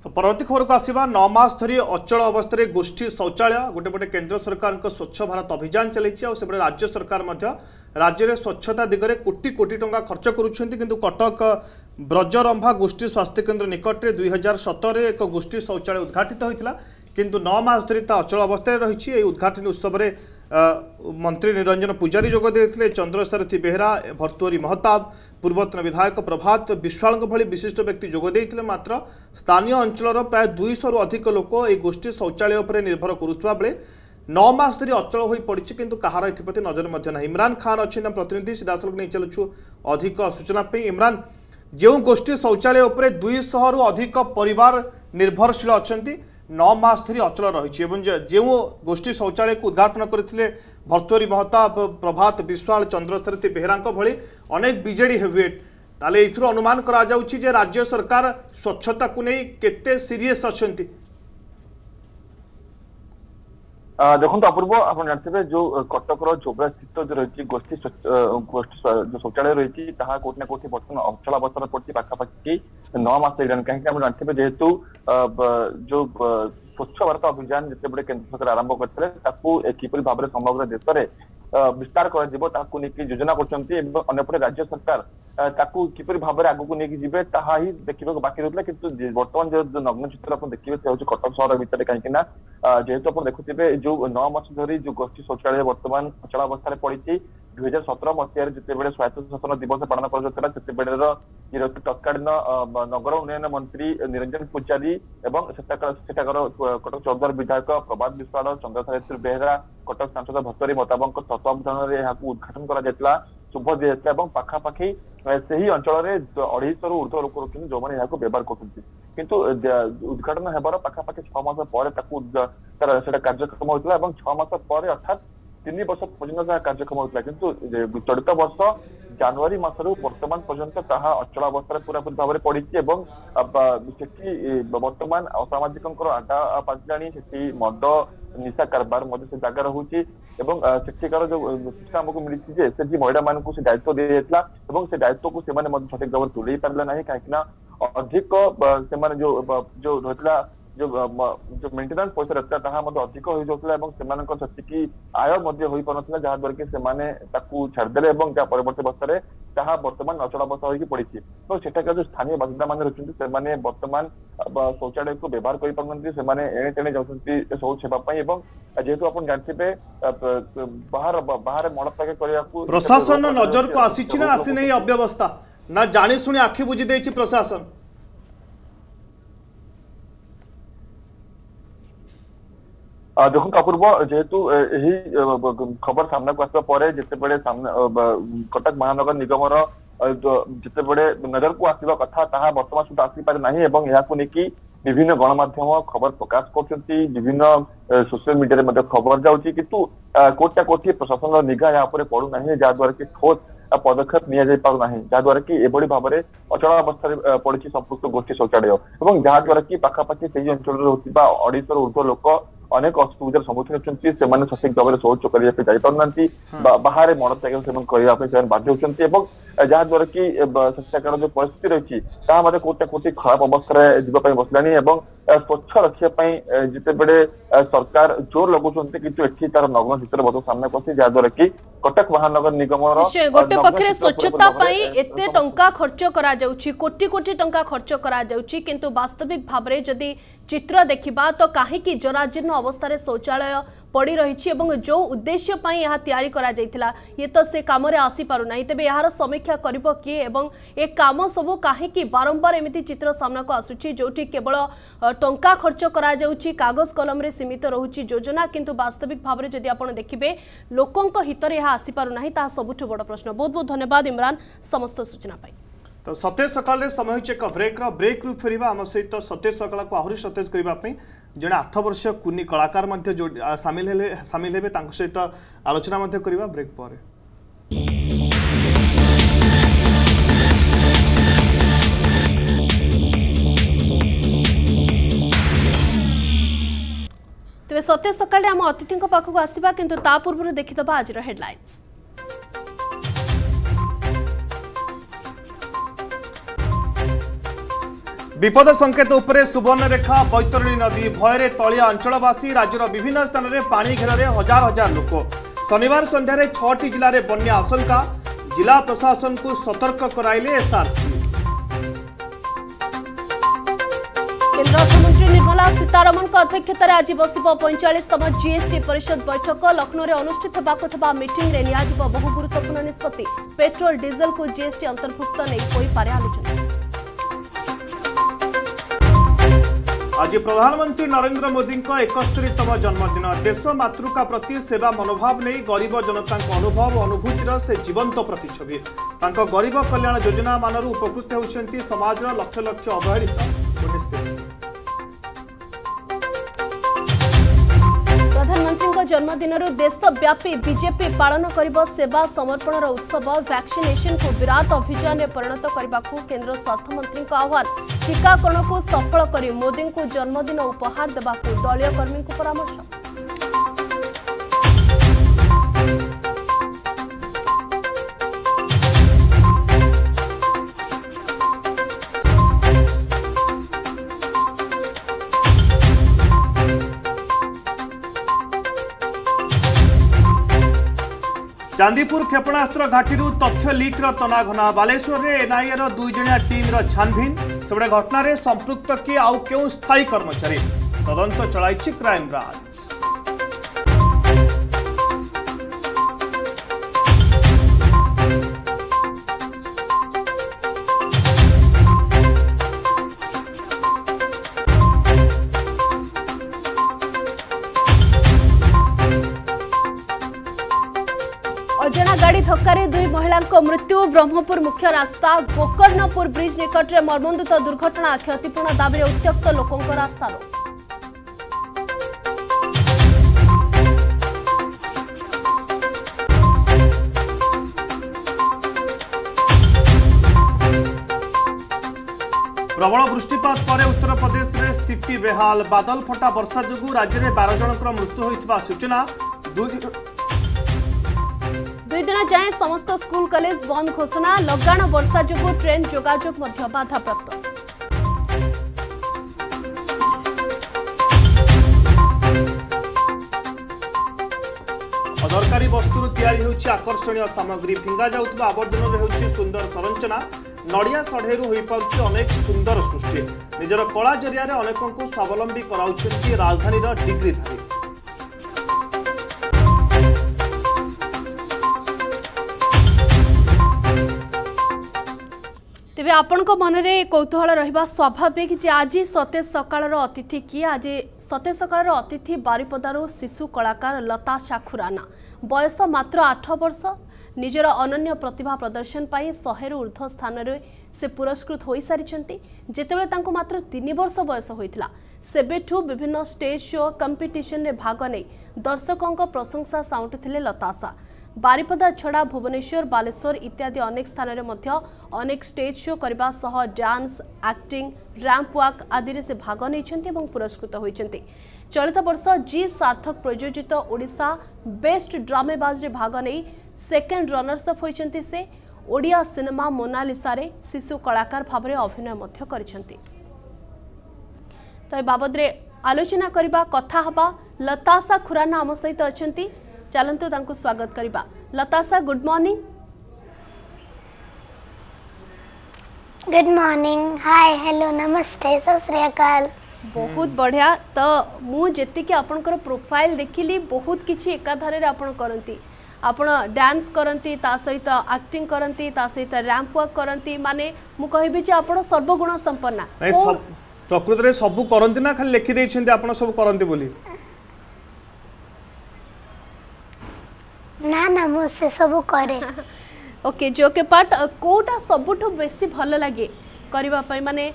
तो परवर्त खबर को आसवा 9 मास धरी अचल अवस्था गोष्ठी शौचालय गोटेपटे केन्द्र सरकार को स्वच्छ भारत अभियान चली राज्य सरकार राज्य में स्वच्छता दिगरे कोटी कोटी टंका खर्च करुँच कटक ब्रजरंभा गोष्ठी स्वास्थ्य केन्द्र निकट में 2017 एक गोष्ठी शौचालय उद्घाटित होता किंतु 9 मास धरी अचल अवस्था रही। उद्घाटन उत्सव में मंत्री निरंजन पूजारी जोग देते चंद्रसारथी बेहरा भर्तुहरी महताब पूर्वतन विधायक प्रभात विश्वाल भली विशिष्ट व्यक्ति जोग देते मात्र स्थानीय अंचल प्राय 200 रु अधिक लोक ये गोष्ठी शौचालय पर निर्भर करुवा बेले 9 मास धरी अचल हो पड़ी किंतु कहार एप्रति नजर ना। इमरान खान अच्छी प्रतिनिधि सीधासल नहीं चलुँ अधिक सूचना। इमरान जो गोष्ठी शौचालय पर 200 रु अधिक परिवार निर्भरशील अच्छा 9 मास धरी अचल रही जो गोष्ठी शौचालय को उद्घाटन करते भर्तुहरी महताब प्रभात विश्वाल चंद्रसारथी बेहरा भली अनेक बीजेडी हेवीट ताले इथुर अनुमान करा जाउछि जे राज्य सरकार स्वच्छता को नहीं केते सीरियस अछंती। देखो अपूर्व आप जानते जो कटक जोब्रा स्थित जो रही गोष्ठी जो शौचालय रही कौटना कौटी बर्तमान अचल अवस्था पड़ी पाखापाखि 9 मास लग कहीं जानते जेहेतु जो स्वच्छ भारत अभियान जिते बड़े केन्द्र सरकार आरंभ करते किपर भाव में समग्र देश में विस्तार करोजना करपटे राज्य सरकार किपर भाव में आगक नहीं जब ताहा ही देखा बाकी रही है कि बर्तमान जो नग्न चित्र आप देखिए से हूँ कटक सहर भितर कहीं जेहेतु आप देखुए जो 9 मास धरी जो गोष्ठी शौचालय बर्तमान अचल अवस्था पड़ी 2017 मसीह जितेबाला स्वायत्त शासन दिवस पालन करते तत्कालीन नगर उन्नयन मंत्री निरंजन पूजारी कटक चौधरी विधायक प्रभात विश्वाल चंद्रसारथी बेहरा कटक सांसद भर्तुहरी महताब तत्वावधान में उद्घाटन कर शुभ दी जाता पाखापाखि से ही अंचल में 250 रु ऊर्धव लोक रखते जो मैंने व्यवहार करते किंतु उद्घाटन होबार पाखापाखि 6 मास पर कार्यक्रम होता है 6 मास पर अर्थात 3 वर्ष पर्यंत कार्यक्रम होता है कि चलित वर्ष जनवरी मस बर्तमान पर्यंत ताहा अचल अवस्था पूरा पूरी भाव में पड़ी से बर्तमान असामाजिक आडा पांचलाणी से मद निशा कारबार से जगह रोचे सेठिकार जो शिक्षा आमको मिली जे से महिला मान को दायित्व दी जाता से दायित्व को सठिक भाव में तुले पारे ना कहीं अधिक से जो जो रही जो जो मेंटेनेंस पैसा रहता ताहा अधिक हो जाता से आय हो पाना जहाद्वारा कि छाड़देले परवर्त वर्ष बर्तमान अचल अवस्था होगी पड़ी तो सेठाकर जो स्थानीय बासिंदा मान रही से बर्तमान शौचालय को व्यवहार करपारे एणे तेणे जाती शौच होगापाई जेहेतु आप जानते बाहर बाहर मल त्याग प्रशासन नजर को आसी आसी नहीं अव्यवस्था ना जाणी शुणी आखि बुझी देछि प्रशासन। देखो अपूर्व जेहेतु यही खबर सामना को आसवा पर जितेबाला कटक महानगर निगम जितेबाला नजर को आसवा कथा बर्तमान सुधा आसी पारे ना यह विभिन्न गणमाध्यम खबर प्रकाश करछंती विभिन्न सोशल मीडिया रे खबर जाउची किंतु कोटा कोटी प्रशासन निगा या ऊपर पड़ू नाही जहाद्वारा कि ठोस पदक्षेप निया जाय पाउ नाही जहाद्वारा कि एबडी भाव में अचल अवस्था पड़ी संपुक्त गोष्ठी शौचालय और जहाद्वारा कि पाखापाखी से अंचल होता अड़ीशर ऊर्ध लोक अनेक असुविधार सम्मुखीन होती सठिक भाव में शौच करने जापना बाहर मण त्याग करने बाध्य होती जहाद्वारा कि सरकार जो परिस्थिति रही है कोटा कोटी खराब अवस्था जीवाई बसलानी स्वच्छ रखापी जितेबले सरकार जोर लगुंट कि नग्न चित्र बद सामना करती जहाद्वारा कि कटक महानगर निगम गोटे पक्षे स्वच्छता टा खर्च कोटी कोटी टा खर्च करवास्तविक भाव में जदि चित्र देखा तो कहीं जराजीर्ण अवस्था शौचालय पड़ी रही जो उद्देश्य यह तैयारी करा जाइथिला ये तो से काम आसी पारु नाही तबे यार समीक्षा करिबो कि एवं ए काम सब कहीं बारंबार एमिति चित्र सामना को आसुची जोटी केवल टंका खर्च करा जाउची कागज कलम रे सीमित रहुची योजना किंतु वास्तविक भाव में जदि आपण देखिबे लोकन को हित रे यह आसी पारु नाही ता सबुठ बड़ प्रश्न। बहुत बहुत धन्यवाद इमरान समस्त सूचना पाई। तो सतेज सकाल समय होइचे एक ब्रेक रु फेरिबा आम सहित सतेज सकाल को आहुरी सतेज करबा पई जड़े 8 वर्ष कुनी कलाकार सामिल हेबे सहित आलोचना करवा ब्रेक पर। तेज सतेज सकाल आम अतिथि पाखक आसवा किंतु ता पूर्व देखिदबा आज हेडलाइंस। विपद संकेत उपरे सुवर्णरेखा बैतरणी नदी भयरे तलिया अंचलवासी राज्यर विभिन्न स्थान में पानी घेर हजार हजार लोक शनिवार संध्यार 6 जिले में बन्या आशंका जिला प्रशासन को सतर्क कराइले एसआरसी। केन्द्र अर्थमंत्री निर्मला सीतारमण अध्यक्षतार आज बसब 45तम जीएसटी परिषद बैठक लखनऊ में अनुष्ठित होगा मीटिंग में नियाजिब बहु गुरुत्वपूर्ण निष्पत्ति पेट्रोल डीजल को जीएसटी अंतर्भुक्त नहीं हो पारे आलोचना। आज प्रधानमंत्री नरेंद्र मोदी 71तम जन्मदिन देश मातृका प्रति सेवा मनोभाव नहीं गरीब जनता अनुभव अनुभूतिर से जीवंत प्रतिच्छवि गरीब कल्याण योजना मानू उपकृत होती समाज लक्ष लक्ष अवहेलित। प्रधानमंत्री जन्मदिन देशव्यापी बीजेपी पालन करिबो सेवा समर्पण उत्सव वैक्सीनेशन को विराट अभियान में परिणत करने को केन्द्र स्वास्थ्य मंत्री आह्वान टीकाकरण को सफल करी मोदी को जन्मदिन उपहार देवा दलीय कर्मी को परामर्श। चांदीपुर क्षेपणास्त्र घाटी तथ्य लीक तनाघना बालेश्वर में एनआईए दुईजिया टीम छानभिन से घटना रे संपृक्त कि आउ क्यों स्थायी कर्मचारी तदंत चलाई क्राइमब्रांच। दुई महिला मृत्यु ब्रह्मपुर मुख्य रास्ता गोकर्णपुर ब्रिज निकट में मर्मन्तुद दुर्घटना क्षतिपूर्ण दाबी उत्त्यक्त लोकों रास्तारोक। प्रबल वृष्टिपात पर उत्तर प्रदेश में स्थिति बेहाल बादल फटा वर्षा जो राज्य में 12 जनकर मृत्यु होता सूचना। 2 दिन जाए समस्त स्कूल कॉलेज बंद घोषणा लगाण वर्षा जो ट्रेन जोगाजोग बाधाप्राप्त। अदरकारी वस्तु तैयारी आकर्षणीय सामग्री फिंगा जाउतबा आवर्जन होउछि सुंदर संरचना नड़िया सढ़ेरू हो पाउछि अनेक सुंदर सृष्टि निजर कला जरिया अनेकों को स्वावलंबी कराउछि राजधानी डिग्रीधारी। तेज आपण मनरे कौतूहल रहा स्वाभाविक जे आज सतेज सकाल अतिथि किए। आज सतेज सकाल अतिथि बारिपदारू शिशु कलाकार लता शाखुराना बयस मात्र 8 वर्ष निजर अनन्य प्रतिभा प्रदर्शन पर 100 ऊर्ध्व स्थान से पुरस्कृत हो सारी जितेबाला मात्र 3 वर्ष बयस होता सेबेठू विभिन्न स्टेज शो कंपिटिशन में भाग नहीं दर्शकों प्रशंसा साउंटुले लताशा। बारिपदा छड़ा भुवनेश्वर बालेश्वर इत्यादि अनेक स्थान में अनेक स्टेज शो करने सह डांस एक्टिंग रैंप वाक आदि में से भाग नहीं पुरस्कृत होती। चलित वर्ष जी सार्थक प्रायोजित ओडिशा बेस्ट ड्रामेबाज में भाग नहीं सेकेंड रनर्स अप होती से ओडिया सिनेमा मोनालिसा रे शिशु कलाकार भाव में अभिनय करते। तो ए बाबद आलोचना करने कथा हवा लताशा खुराना आम सहित अच्छा चलंतु तांकु स्वागत करिबा। लताशा good morning. Good morning hi hello नमस्ते सत श्री अकाल। बहुत बढ़िया। तो मु जेति कि आपनकर प्रोफाइल देखिली बहुत किछि एकाधारे आपण करंती, आपण डांस करंती ता सहित एक्टिंग करंती ता सहित रैंप वॉक करंती, माने मु कहिबे जे आपण सर्वगुण संपन्न। नै सब प्रकृति रे सब करंती ना खाली लिखि दैछन्ती आपण सब करंती बोली ना ना मु से सब करे। ओके जो के पार्ट कोटा सबुठो बेसी भल लागे करबा पई, माने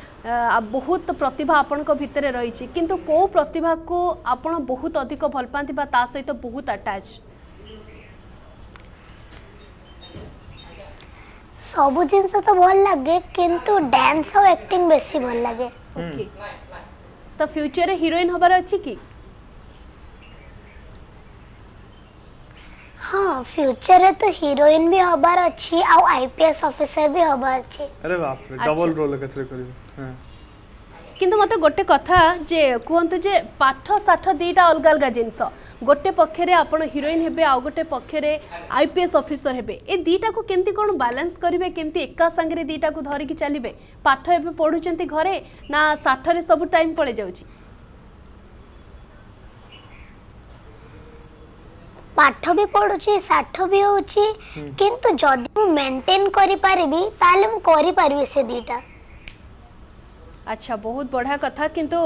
बहुत प्रतिभा आपन को भितरे रही छी किंतु को प्रतिभा को आपन बहुत अधिक भल पांती बा ता सहित तो बहुत अटैच सब जिन से तो भल लागे किंतु डांस और एक्टिंग बेसी भल लागे। ओके तो फ्यूचर रे हीरोइन होबार अछि की? हाँ फ्यूचर है तो हीरोइन भी हबार अच्छी और आईपीएस ऑफिसर भी हबार अच्छी। अरे बाप रे डबल रोल कथरे करियो। हां किंतु मते गोटे कथा जे कोहंतु जे पाठ साठ दीटा अलग अलग जिंस गोटे पक्षरे आपण हीरोइन हेबे आ गोटे पक्षरे आईपीएस ऑफिसर हेबे, ए दीटा को केमती कोन बैलेंस करिवे, केमती एका संग रे दीटा को धरि कि चलिबे? पाठ हेबे पढुचंती घरे ना साठ रे सब टाइम पळे जाउची? पाठ भी पढ़ुची साठ भी होची किंतु जदी मु मेंटेन करि पारिबी ताले मु करि पारिबी से दीटा। अच्छा बहुत बढ़िया कथा। किंतु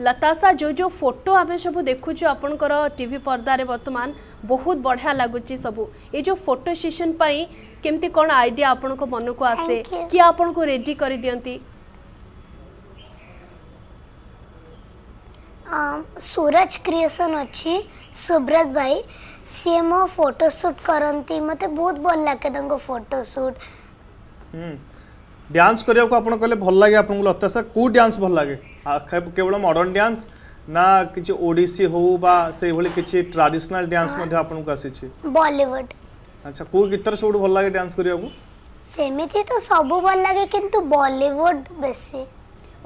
लताशा जो जो फोटो आमे सब देखुछु आपनकर टीवी पर्दा रे वर्तमान बहुत बढ़िया लागुची सबु, ए जो फोटो सेशन पई केमती कोन आइडिया आपन को मन को आसे कि आपन को रेडी करि दियंती? सूरज क्रिएशन अछि सुब्रत भाई सी मो फोटो शूट करंती मते बहुत भल लागे तंगो फोटो शूट। डांस करिया को आपण कहले भल लागे आपण लताशा को डांस भल लागे? केवल मॉडर्न डांस ना किछि ओडिसी हो बा से भली किछि ट्रेडिशनल डांस मध्ये आपण को आसी छी? बॉलीवुड। अच्छा को गीतर सब भल लागे डांस करिया को? सेमिति तो सब भल लागे किंतु बॉलीवुड बेसी।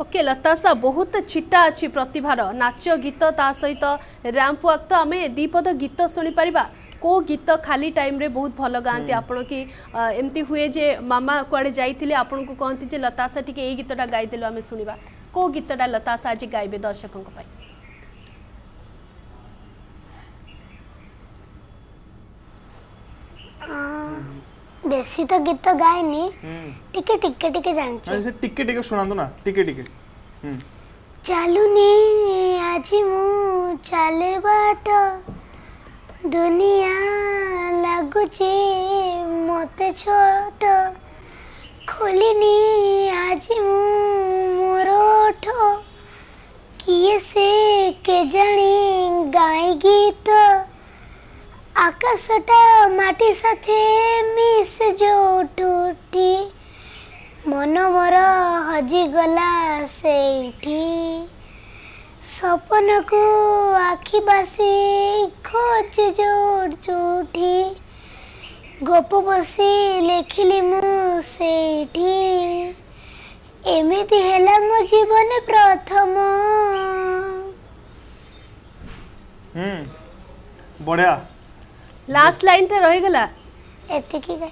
ओके लताशा बहुत छिट्टा अच्छी प्रतिभार नाच गीत ता सहित रैंप वाक, तो आम दीपद गीत शुणी पारिबा को गीत खाली टाइम रे बहुत भल गाँति आपन की एमती हुए जे मामा कुआडे जाइथिले आपन को कहंती जे लताशा टिके ए गीतटा गाई देलो आमे सुनिबा, को गीतटा लताशा आज गाइबे दर्शकों को पाई? बेसी तो गीत गायनी टिके टिके टिके जानछ ऐसे टिके टिके सुना दो ना टिके टिके। चालुनी आजी मु चले बाट दुनिया लागुची मते छोट खोलिनी आजी मु मोरोठ किए से के जानी गाय गीत आकाशटा माटी साथे मिस जो टूटी मन मोर हजी गला सेठी सपन को आखी बासी खोज जोड़ चूठी गोप बसी लेखिली मु सेठी एमिति हेला मो जीवन प्रथम। बढ़िया। लास्ट लाइन टा रही गला एते की गए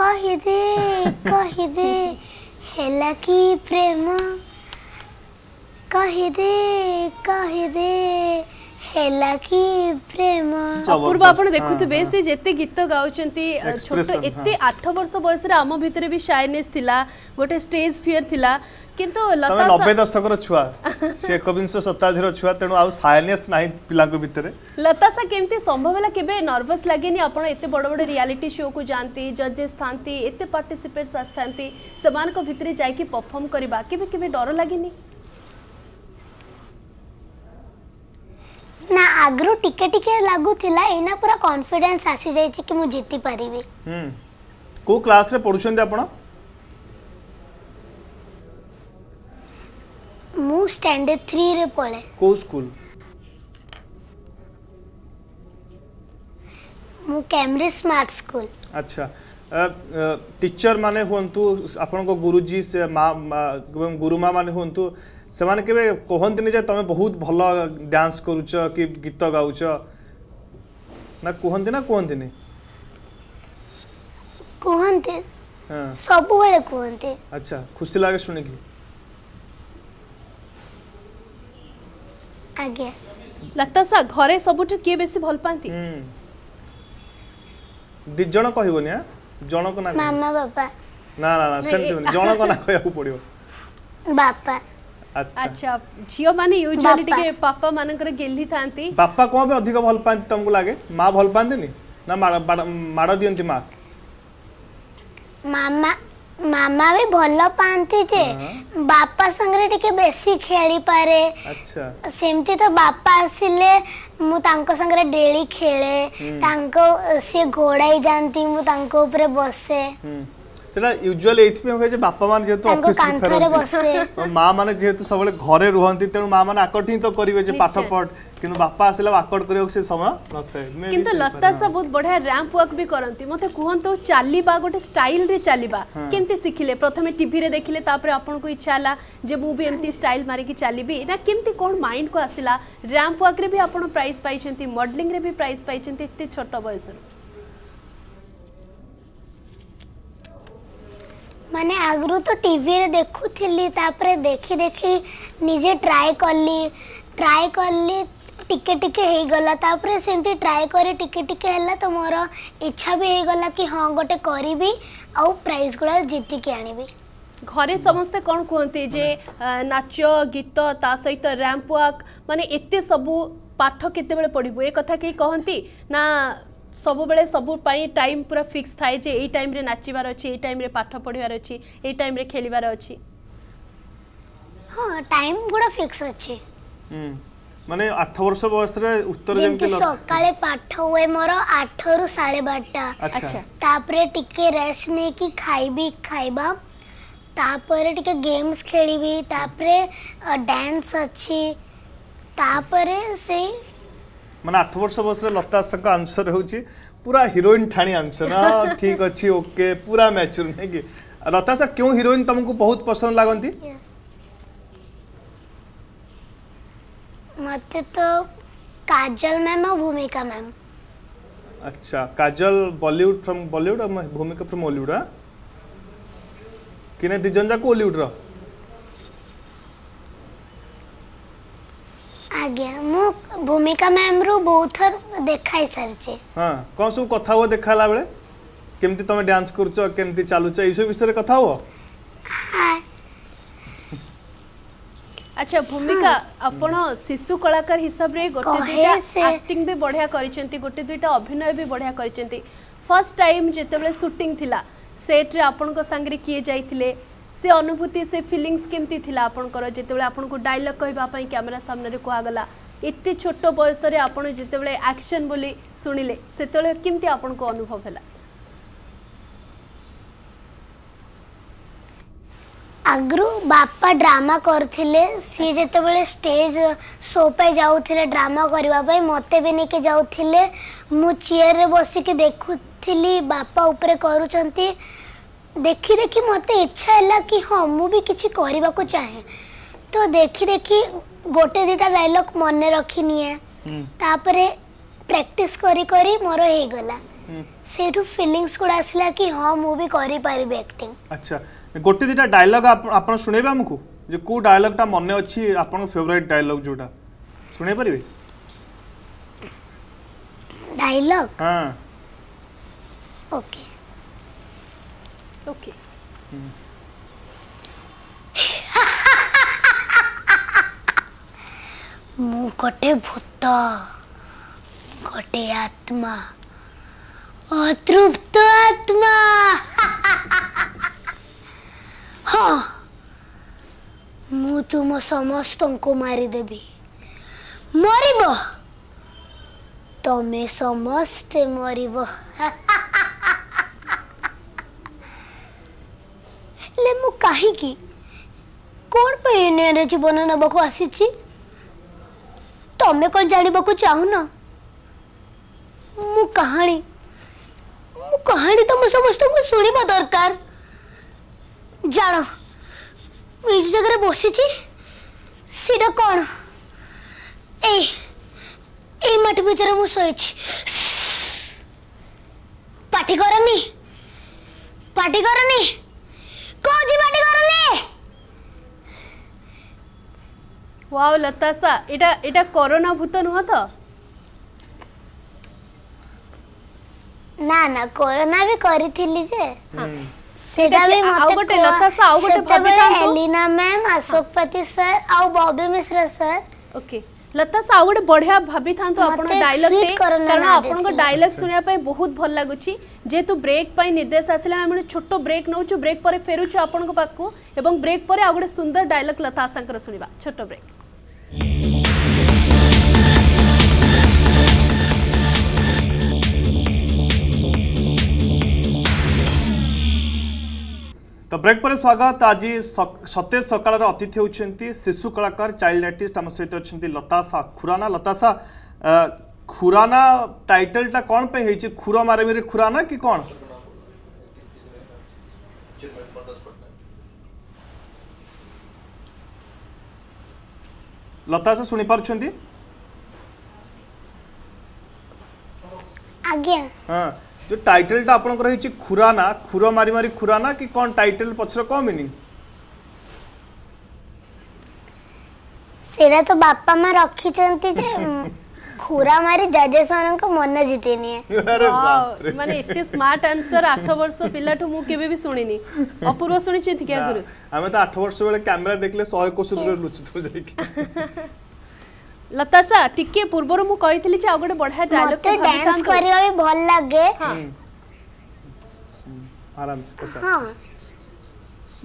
कहि दे हेला की प्रेम कहि दे हेला की प्रेम अपूर्व आपण देखुतबे से जते गीत गाउचंती छोटो एते 8 वर्ष बयस रे आम भितरे भी शाइनेस थिला गोटे स्टेज फियर थिला किंतु लता 90 दशक रो छुआ से 21 शताब्दी रो छुआ तेनु आ शाइनेस नाही पिला को भितरे लता सा केमती संभव होला केबे नर्वस लागेनी आपण एते बड बड रियलिटी शो को जानती जजेस थांती एते पार्टिसिपेंट्स आस्थांती समान को भितरे जाय के परफॉर्म करबा केबे केबे डर लागेनी ना आग्रो टिके टिके लागु थिला एना पूरा कॉन्फिडेंस आसी जाय छी कि मु जीती परिबे को क्लास रे पढुछन आपण मु स्टैंडर्ड 3 रे पळे को स्कूल मु कैमरे स्मार्ट स्कूल। अच्छा टीचर माने होंतु आपण को गुरुजी से मां गुरुमा माने होंतु से माने के कहंतनी जे तमे बहुत भल डांस करूछ कि गीत गाउछ ना कहंती ना कहंतीनी कहंती हां सब बेले कहंती। अच्छा खुशी लागे सुने कि आगे लता सा घरे सबुठ के बेसी भल पांती दि जण कहिवनी हां जण को ना मामा बाबा ना ना ना सेम जण को ना कहया पडियो बापा। अच्छा झियो माने यूजुअली टिके पापा मानकर गेल्ली थांती पापा को बे अधिक भल पांती तुमको लागे मां भल पांतीनी ना माड़ दियंती मां मामा मामा भी भल पांती जे बापा संगरे टिके बेसी खेली पारे। अच्छा सेमती तो बापा आसीले मु तांको संगरे डेली खेले तांको से घोड़ाई जानती मु तांको ऊपर बसे चला यूजुअली एथ में होय जे बापा मान जेतु ऑफिस रे बसे मां माने जेतु सबले घरे रहंती तेनु मां माने आकर्षित तो करिवे जे पाठपट किंतु बापा आसेला आकर्षित करियो से समय नथे किंतु लता सब बहुत बढ़िया रैंप वर्क भी करंती मते कुहंतो चालीबा गोटे स्टाइल रे चालीबा केमते सिखिले प्रथमे टीवी रे देखिले तापर आपन को इच्छा आला जे मु भी एमती स्टाइल मारे की चालीबी ना केमते कोन माइंड को आसीला रैंप वर्क रे भी आपन प्राइस पाइचंती मॉडलिंग रे भी प्राइस पाइचंती इतने छोटा बयस माने आगरु तो टीवी रे देखुथिली तापरे देखी देखी निजे ट्राई करली टिके टिके हे गला तापरे सेंती ट्राई करे टिके टिके हला तो मोर इच्छा भी हे गला कि हां गोटे करिबी आ प्राइस गुला जीति के आनिबी। घरे समस्ते कोन कोहंती जे नाच गीत ता सहित रैंप वर्क माने एते सब पाठ केते बेले पढिबो ए कथा के कोहंती ना सब बेले सब पाई टाइम पूरा फिक्स थाए जे ए टाइम रे नाचिबार अछि ए टाइम रे पाठ पढिबार अछि ए टाइम रे खेलिबार अछि हां टाइम गुडा फिक्स अछि माने 8 वर्ष बयस रे उत्तर जेमति सकाळे पाठ होए मोर 8 रु 12:30। अच्छा तापरे टिके रेस्ट ने की खाइबी खाइबा तापरे टिके गेम्स खेलिबी तापरे डांस अछि तापरे से माने 8 वर्ष बयस रे लता सका आंसर होची पूरा हीरोइन ठाणी आंसर ना ठीक अछि ओके पूरा मैच्योर नै कि लता सा क्यों हीरोइन तुमको बहुत पसंद लागंती मते तो काजल मैम और भूमिका मैम। अच्छा काजल बॉलीवुड फ्रॉम बॉलीवुड और भूमिका फ्रॉम हॉलीवुड हां किने दिजन जा को हॉलीवुड रो आगे मु भूमिका मैम रो बहुत थर देखाई सरचे हां कोन सब कथा हो देखाला बेले केमती तमे डांस करछो केमती चालुछ ई सब विषय रे कथा हो हां। अच्छा भूमिका आपण शिशु कलाकार हिसाब रे गोटे दुटा एक्टिंग भी बढ़िया करिसेंती गोटे दुटा अभिनय भी बढ़िया करिसेंती फर्स्ट टाइम जेते बेले शूटिंग थिला सेट रे आपण को संग रे किए जाइथिले से अनुभूति से फीलिंग्स केमती थिला आपण को जेते बेले आपण को डायलॉग कहबा पई कैमरा सामने रे कोआ गला इतने छोट बयस रे आपण जेते बेले एक्शन बोली सुनिले सेते बेले केमती आपण को अनुभव हला आगरु बापा ड्रामा करथिले सी जेते बेले स्टेज शो पे जाउथिले ड्रामा करबा पई मते भी नेके जाउथिले मु चेयर रे बसी के देखुथिली बापा ऊपर करूचंती देखी देखी मत इच्छा है कि हाँ मुझे किसी करने को चाहे तो देखी देखी गोटे दुटा डायलॉग मन रखी निए तापरे प्रैक्टिस करी करी मोर हे गला सेठु फीलिंग्स को आसला कि हाँ मुझे करी पारिबे एक्टिंग। अच्छा गोटे दुटा डायलॉग आपन सुनेबे हमकु जे को डायलॉग टा मन अछि आपन फेवरेट डायलॉग जोटा सुने परिबे डायलॉग ओके ओके मु गोटे भूत गोटे आत्मा अतृप्त आत्मा हाँ मु तुम समस्त को मारिदेवी मरब तमें समस्ते मरब ले मु कहीं की कौन पर जीवन नाबक आसी तमें कौन जानवाक चाहून मु कहानी तुम समस्त को शुणा दरकार जान जगह बसी सीटा कौन मटी भर मुझे पार्टी करनी कौन पार्टी करनी वाओ लता सा इटा इटा कोरोना भूत नुह तो ना ना कोरोना भी करी थिली जे सेटा भी मते गोटे लता सा आ गोटे भबिता एलिना मैम अशोकपति सर आ बॉबी मिश्रा सर ओके लता सा आ गोटे बढ़िया भबिता तो आपण डायलॉग ते कारण आपण को डायलॉग सुनिया पे बहुत भल लागुची जे तू ब्रेक पई निर्देश आसिला हम छोटो ब्रेक नउछु ब्रेक परे फेरुछु आपण को पाकू एवं ब्रेक परे आ गोटे सुंदर डायलॉग लता सांकर सुनिबा छोटो ब्रेक तो ब्रेक पर स्वागत आज सतेज सकाल अतिथि होती शिशु कलाकार चाइल्ड आर्टिस्ट आम सहित अच्छा लतासा खुराना लतासा खुराना टाइटलटा कौन पे है खुरा मारे खुराना कि कौन लतासा सुनी पार्टी हाँ जो टाइटल टा आपन को रही खुराना खुर मारी मारी खुराना कि कौन टाइटल पछर कौन मीनिंग सेरा तो बापा मां रखी चंती जे खुरा मारी जजेस मानन को मन जितेनी है अरे बाप रे माने इतने स्मार्ट आंसर 8 वर्ष पिला तो मु केबे भी सुनिनी अपूर्व सुनि छी क्या गुरु हमें तो 8 वर्ष बेले कैमरा देखले 100 कोस दूर लुचतो देखि लतासा टिके पूर्वर मु कहितली जे आ गोटे बढ़िया डायलॉग तो डांस करबा भी भल लागे हां आराम से पछा हां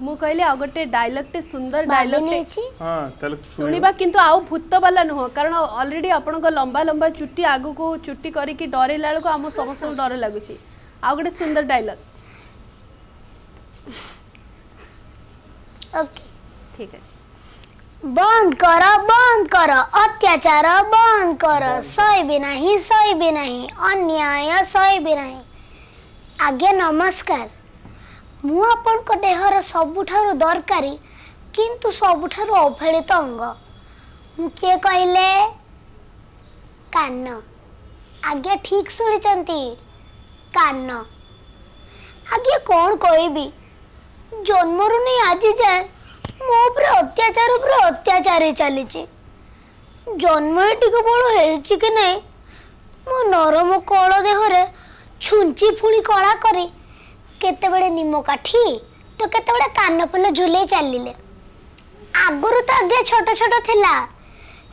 मु कहले आ गोटे डायलॉग ते सुंदर डायलॉग ते हां तले सुनिबा किंतु आ भूत वाला न कारण ऑलरेडी आपण को लंबा लंबा चुट्टी आगु को चुट्टी करी की डरे लाल को हम समस्त डर लागु छी आ गोटे सुंदर डायलॉग ओके ठीक है बंद करो अत्याचार बंद करो सही भी नहीं अन्याय सही भी नहीं आगे नमस्कार मु आपन को देहर सबुठारो दरकारी किंतु सबुठारो अवहेलित अंग मु के कहले कान आगे ठीक सुनिचंती कान आगे कौन कहबी जन्मरु नहीं आज जाए मो अत्याचार चली जन्म टीक बल कि ना मो नरम कल देहर छुंची पुणी कला करी केते निम काठी तो केते कान फुल झुले चलिले आगुरी तो आगे छोट छोट थिला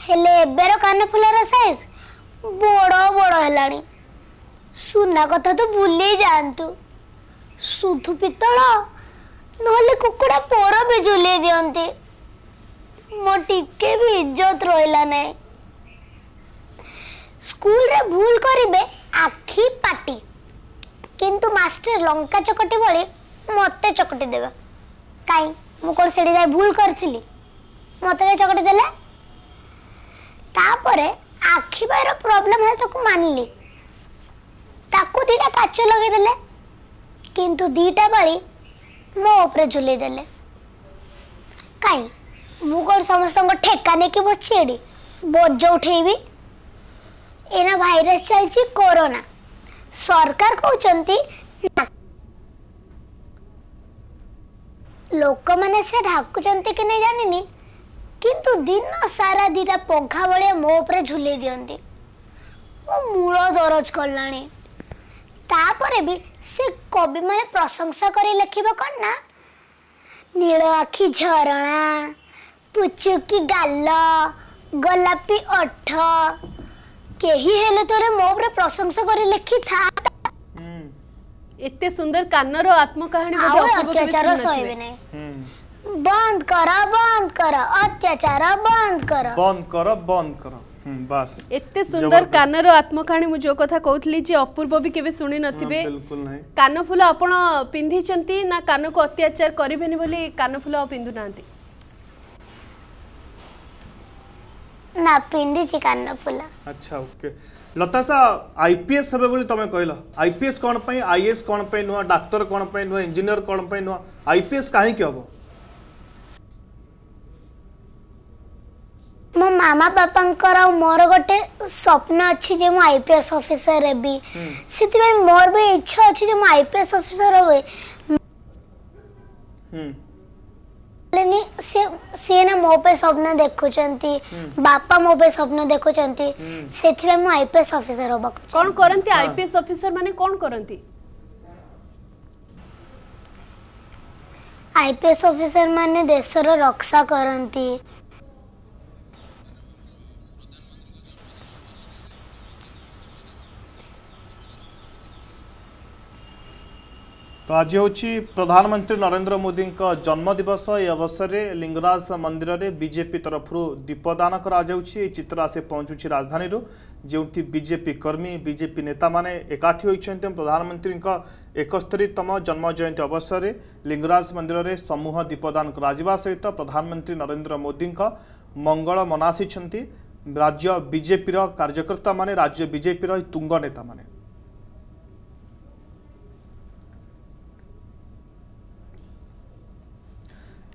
हेले एबेर कान फुलर साइज बड़ बड़ है सुना कथा तो भूल जातु सुधु पितल नहले कुकुड़ा पोर भी झुले दियंती मो टिके भी इज्जत रोइला नहीं स्कूल रे भूल करिवे आखी पाटी किंतु मास्टर लंका चकटी भली मते चकटी देबा काई मु कोन सेडी जाय भूल करथिली मते चकटी देले तापरे आखी बायरो प्रॉब्लम है ताको मानली ताको दीटा काच लगे देले किंतु दीटा बाली मो ऊपर झुले देले कहीं मुझे समस्त ठेका नहीं बची बोझ उठेबी एना भाइरस चलती कोरोना सरकार कहते लोक मैंने से ढाकुंट कि नहीं जानी किंतु दिन सारा दीटा पंखा भाया मो ऊपर झुले दिखती मूल दरज कलानी भी से कवि मैंने प्रशंसा कर लिखा कौन ना नील आखि झरणा पुचुकी गाल गोलापी ओठ केही हेले तोरे मोरे प्रशंसा कर लिखी था इतने सुंदर कानर आत्मकहानी अत्याचार सहबे नहीं बंद करा बंद करा अत्याचार बंद करा बंद करा बंद करा बस इतने सुंदर कानर आत्मकहानी मु जो कथा कहतली जे अपूर्व भी केबे सुनि नथिबे बिल्कुल नहीं कान फूल आपण पिंधी चंती ना कान को अत्याचार करिवेनी बोली कान फूल पिंधु नांती ना पिंदी छि कान फूल अच्छा ओके लता सा आईपीएस हबे बोली तमे कहला आईपीएस कोन पई आईएएस कोन पई नुवा डॉक्टर कोन पई नुवा इंजीनियर कोन पई नुवा आईपीएस काहे के हबो मो मामा पापा कर मोर गोटे स्वप्न अछि जे मो आईपीएस ऑफिसर हेबी सिति में मोर भी इच्छा अछि जे मो आईपीएस ऑफिसर होय लेनी से ना मो पे स्वप्न देखु चंती बापा मो पे स्वप्न देखु चंती सेथिले मो आईपीएस ऑफिसर होबा कोन करंती आईपीएस ऑफिसर माने कोन करंती आईपीएस ऑफिसर माने देशर रक्षा करंती तो आज हूँ प्रधानमंत्री नरेंद्र मोदी जन्मदिवस ये अवसर में लिंगराज मंदिर में बीजेपी तरफ दीपदान चित्र आसी पहुंचुछि राजधानी जो बीजेपी कर्मी बीजेपी नेता माने एकाठी होइछन्ते प्रधानमंत्री 71तम जन्म जयंती अवसर में लिंगराज मंदिर में समूह दीपदान सहित प्रधानमंत्री नरेंद्र मोदी मंगल मनासी राज्य बीजेपी कार्यकर्ता माने राज्य बीजेपी तुंग नेता माने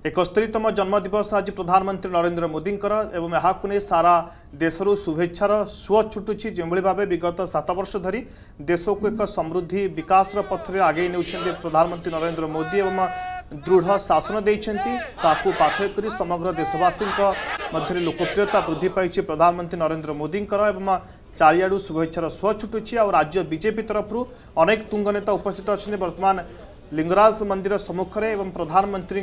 एकस्तरीतम जन्मदिवस आज प्रधानमंत्री नरेंद्र मोदी एवं यह सारा देशरू शुभेच्छार सुअ छुटुछि जो भाव विगत 7 वर्ष धरी देश को एक समृद्धि विकास पथरे आगे ने प्रधानमंत्री नरेंद्र मोदी एवं दृढ़ शासन देइछन्ति ताकू पाथय करी समग्र देशवासी मध्य लोकप्रियता वृद्धि पाई प्रधानमंत्री नरेंद्र मोदी एवं चारियाडू शुभेच्छार सुअ छुटुछि और राज्य बीजेपी तरफ अनेक तुंग नेता उपस्थित अछन्ति वर्तमान लिंगराज मंदिर सम्मुख रे एवं प्रधानमंत्री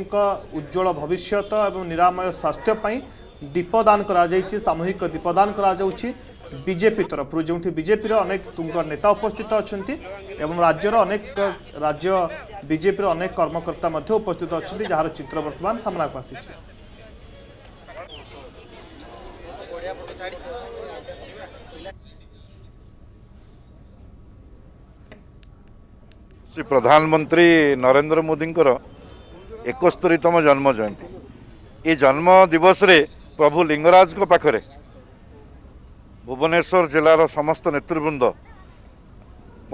उज्जवल भविष्य एवं निरामय स्वास्थ्यपाई दीपदान सामूहिक दीपदान बीजेपी तरफ जो बीजेपी अनेक तुंग नेता उपस्थित अछन्ति एवं राज्य बीजेपी अनेक कर्मकर्ता उपस्थित अछन्ति जार चित्र वर्तमान सामना को आसी प्रधानमंत्री नरेंद्र मोदी 71तम जन्म जयंती ये जन्म दिवस रे प्रभु लिंगराज को पाखरे भुवनेश्वर जिलार समस्त नेतृवृंद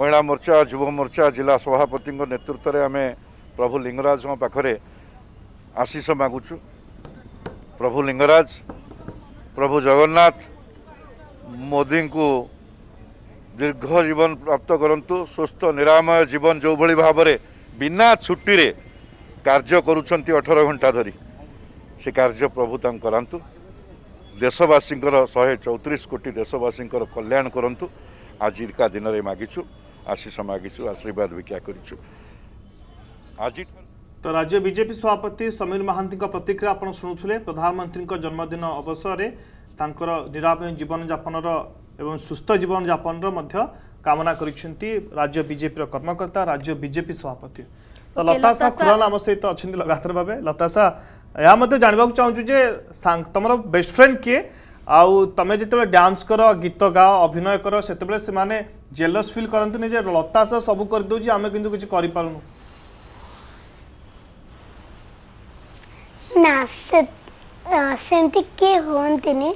महिला मोर्चा युवा मोर्चा जिला सभापति नेतृत्व रे आमे प्रभु लिंगराज पाखरे आशीष मागुचु प्रभु लिंगराज प्रभु जगन्नाथ मोदी को दीर्घ जीवन प्राप्त करंतु स्वस्थ निरामय जीवन जो भली भावरे बिना छुट्टी रे कार्य करूछंती 18 घंटा धरी से कार्य प्रभु तां करंतु देशवासींकर 134 कोटी देशवासींकर कल्याण करंतु आज का दिन रे मागिछु आशीष मागिछु आशीर्वाद भी क्या करिछु आज तो राज्य बीजेपी सभापति समीर महांती प्रतिक्रिया आपण सुनुथले प्रधानमंत्री जन्मदिन अवसर रे तांकर निरामय जीवन यापनर एवं सुस्थ जीवन यापन कामना राज्य बीजेपी कर्मकर्ता राज्य बीजेपी सभापति तो लता सा खुला आम सहित अच्छा लगातार भाव लता सा या जानवाक चाहूँ तुम बेस्ट फ्रेंड किए आउ तमें जिते डांस कर गीत गाओ अभिनय कर से जेलस फिल करते लता सा सब करदे आम कि सेमती के होंतिनी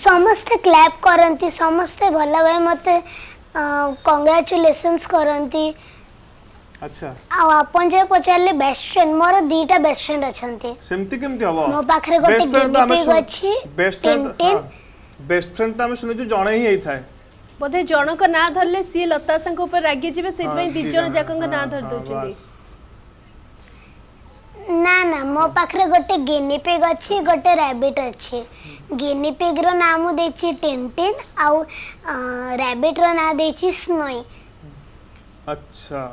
समस्त क्लैप करंती समस्त भला भाई मत कांग्रेचुलेशंस करंती अच्छा आ अपन जे पचाले बेस्ट फ्रेंड मोर दीटा बेस्ट फ्रेंड अछंती सेमती केमती हबो मो पाखरे गोटे बेस्ट फ्रेंड त हम सुनु जो जणे ही आइथाय बोधे जण को ना धरले सी लता संग ऊपर रागी जिवे सेद में दी जण जाकंग ना धर दोचुदी ना ना मो पाखरे गोटे गिनी पिग अच्छी गोटे रैबिट अच्छी। गिनी पिग रो नाम देछि टिनटिन आउ रैबिट रो नाम देछि स्नोई। अच्छा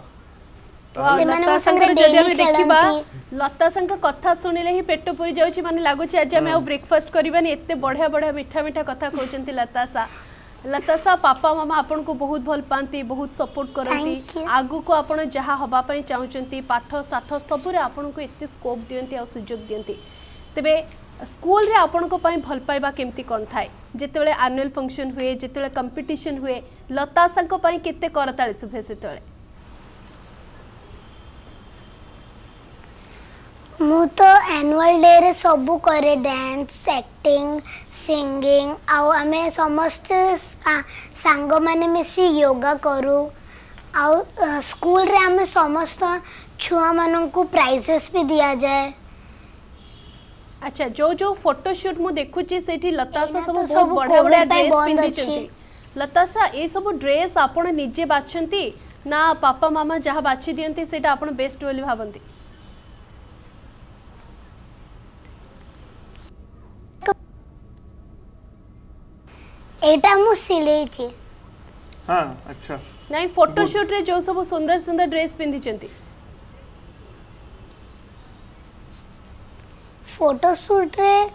लता संकर जदी हम देखिबा लता संकर कथा सुनिले ही पेट पुरी जाउछि माने लागुछि आज हम ब्रेकफास्ट करबानी एते बढ़िया बढ़िया मिठा मिठा कथा कहउछंती लता सा। लता सा पापा मामा आपन को बहुत भल पांती बहुत सपोर्ट करंती आगु को आपन जहा हबा पई चाहुचंती पाठ साठ सबुरे आपन को एते स्कोप दियंती आ सुजोग दियंती। तबे स्कूल रे आपन को पई भल पाइबा केमती कोन थाए जेतेबेले एनुअल फंक्शन हुए जेतेबेले कंपटीशन हुए लता सा को पई केते करताले सुभे सेतेबेले मु तो एनुअल डे रे सब करे डांस एक्टिंग सिंगिंग आउ आमे समस्त सांग माने मिसी योगा करू आउ स्कूल रे आमे समस्त छुआ मानन को प्राइजेस भी दिया जाए। अच्छा जो जो फोटो शूट मु देखु छी सेठी लता सा सब बहुत बड़ा बड़ा ड्रेस पिंदी छी। लता सा ए सब ड्रेस आपण निजे बाछंती ना पापा मामा जहा बाछी दियंती सेटा आपण बेस्ट वाली भाबंती? एटा मु सिले छी। हां अच्छा नहीं फोटो शूट रे जो सब सुंदर सुंदर ड्रेस पिंदी चंती फोटो शूट रे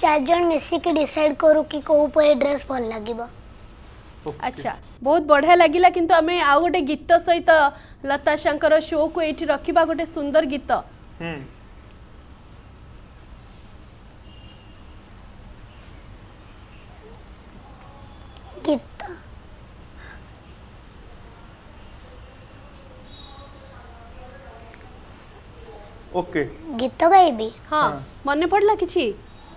चार जन मिसी के डिसाइड करू कि को ऊपर ड्रेस भल लागिबो। अच्छा बहुत बढ़िया लागिला किंतु हमें आ गोटे गीत सहित लता शंकर शो को एठी रखिबा गोटे सुंदर गीत। ओके गीत गाइबी? हां माने पडला किछि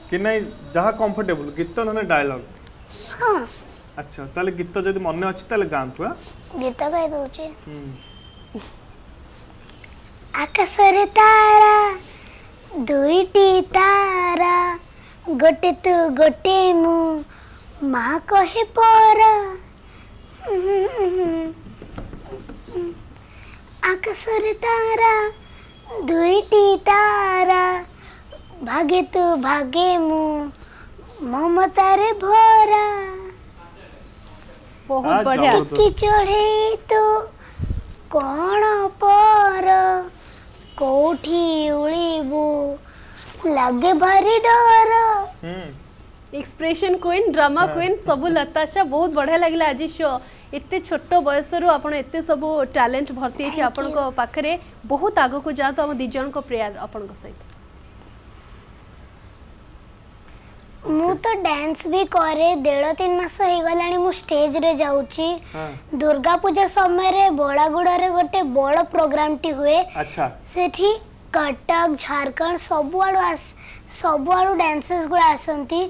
कि नै जहा कंफर्टेबल गीत नने डायलॉग? हां अच्छा ताले गीत जदी मने अछि ताले गांथुआ गीत गाइ दउ छी। आकाश रे तारा दुईटी तारा गोटे तू गोटे मु मां कहे परा आकाश रे तारा दुईटी तारा भागे तू भागे मु ममता रे भरा बहुत बढ़िया की चढ़े तो कोण पर कोठी उड़ीबू लागे भारी डर। एक्सप्रेशन क्वीन ड्रामा क्वीन सब लता सा बहुत बढ़िया लागिला आज शो। इतने छोटो बयस रु आप एत सब टैलेंट भर्ती है आपण को पाखरे बहुत आग को जातु हम दि जन को प्रेयर आपण को सहित। मु तो डांस भी करे 1.5-3 मास हो गलानी मु स्टेज रे जाउ छी। दुर्गा पूजा समय रे बोड़ागुड़ा रे गोटे बड़ प्रोग्राम टी हुए। अच्छा सेठी कटक झारखंड सबुआड़ डांसेस गुला आसंती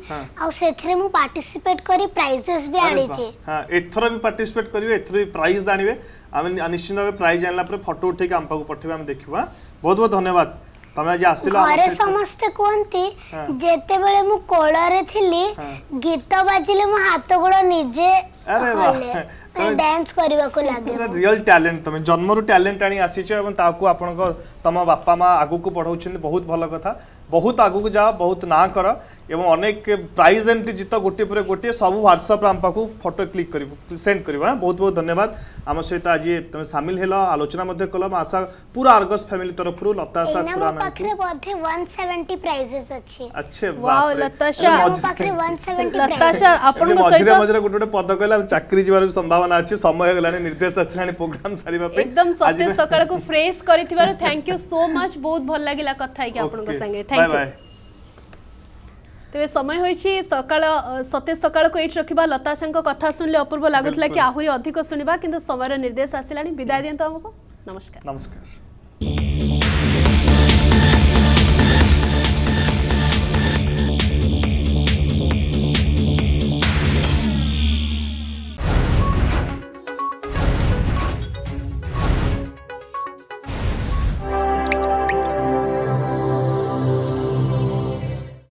आ सेथरे मु पार्टिसिपेट करी प्राइजेस भी आनी छी। हां एथरो भी पार्टिसिपेट करिवे एथरो भी प्राइज दानिवे हम निश्चित भाबे प्राइज आनला पर फोटो उठे के हम पाको पठेबे हम देखिबा। बहुत बहुत धन्यवाद तमे आज आसिला घरे समस्त कोंती जेते बेले मु कोला रे थिली गीत बाजिले मु हाथ गोड़ निजे अरे वाह डांस करबा को लागे रियल टैलेंट तमे जन्म रु टैलेंट आनी आसीछ एवं ताकू आपण को तमा बापा मां आगु को पढौछन बहुत भलो कथा बहुत आगु को जा बहुत ना कर एवं अनेक प्राइज एमती जित गोटे पुरे गोटे सब WhatsApp राम पाकू फोटो क्लिक करिवो सेंड करिवा। बहुत बहुत धन्यवाद हम सहित आज तमे शामिल हेलो आलोचना मध्ये कलम आशा पूरा आर्गस फैमिली तरफ रु लता सा पूरा नाम पाखरे मध्ये 170 प्राइजेस अछि। अच्छे वाओ लता सा पाखरे 170 लता सा आपण को सहित मजरे गोटे पद कहला चाकरी जीवार संभावना अछि समय गेलानी निर्देश आछलानी प्रोग्राम सारीबा पे एकदम सतेज सकाळ को फ्रेश करितबार थैंक यू सो मच बहुत भल लागिला कथा कि आपण को संगे थैंक यू। तेरे समय होइछि सकाळ सतेज सकाळ को एठ रखिबा लता संग कथा सुनले अपूर्व लागतला कि आहुरी अधिक सुनिबा किंतु समयरा निर्देश आसिलानी विदाय दियंतो हमको नमस्कार नमस्कार।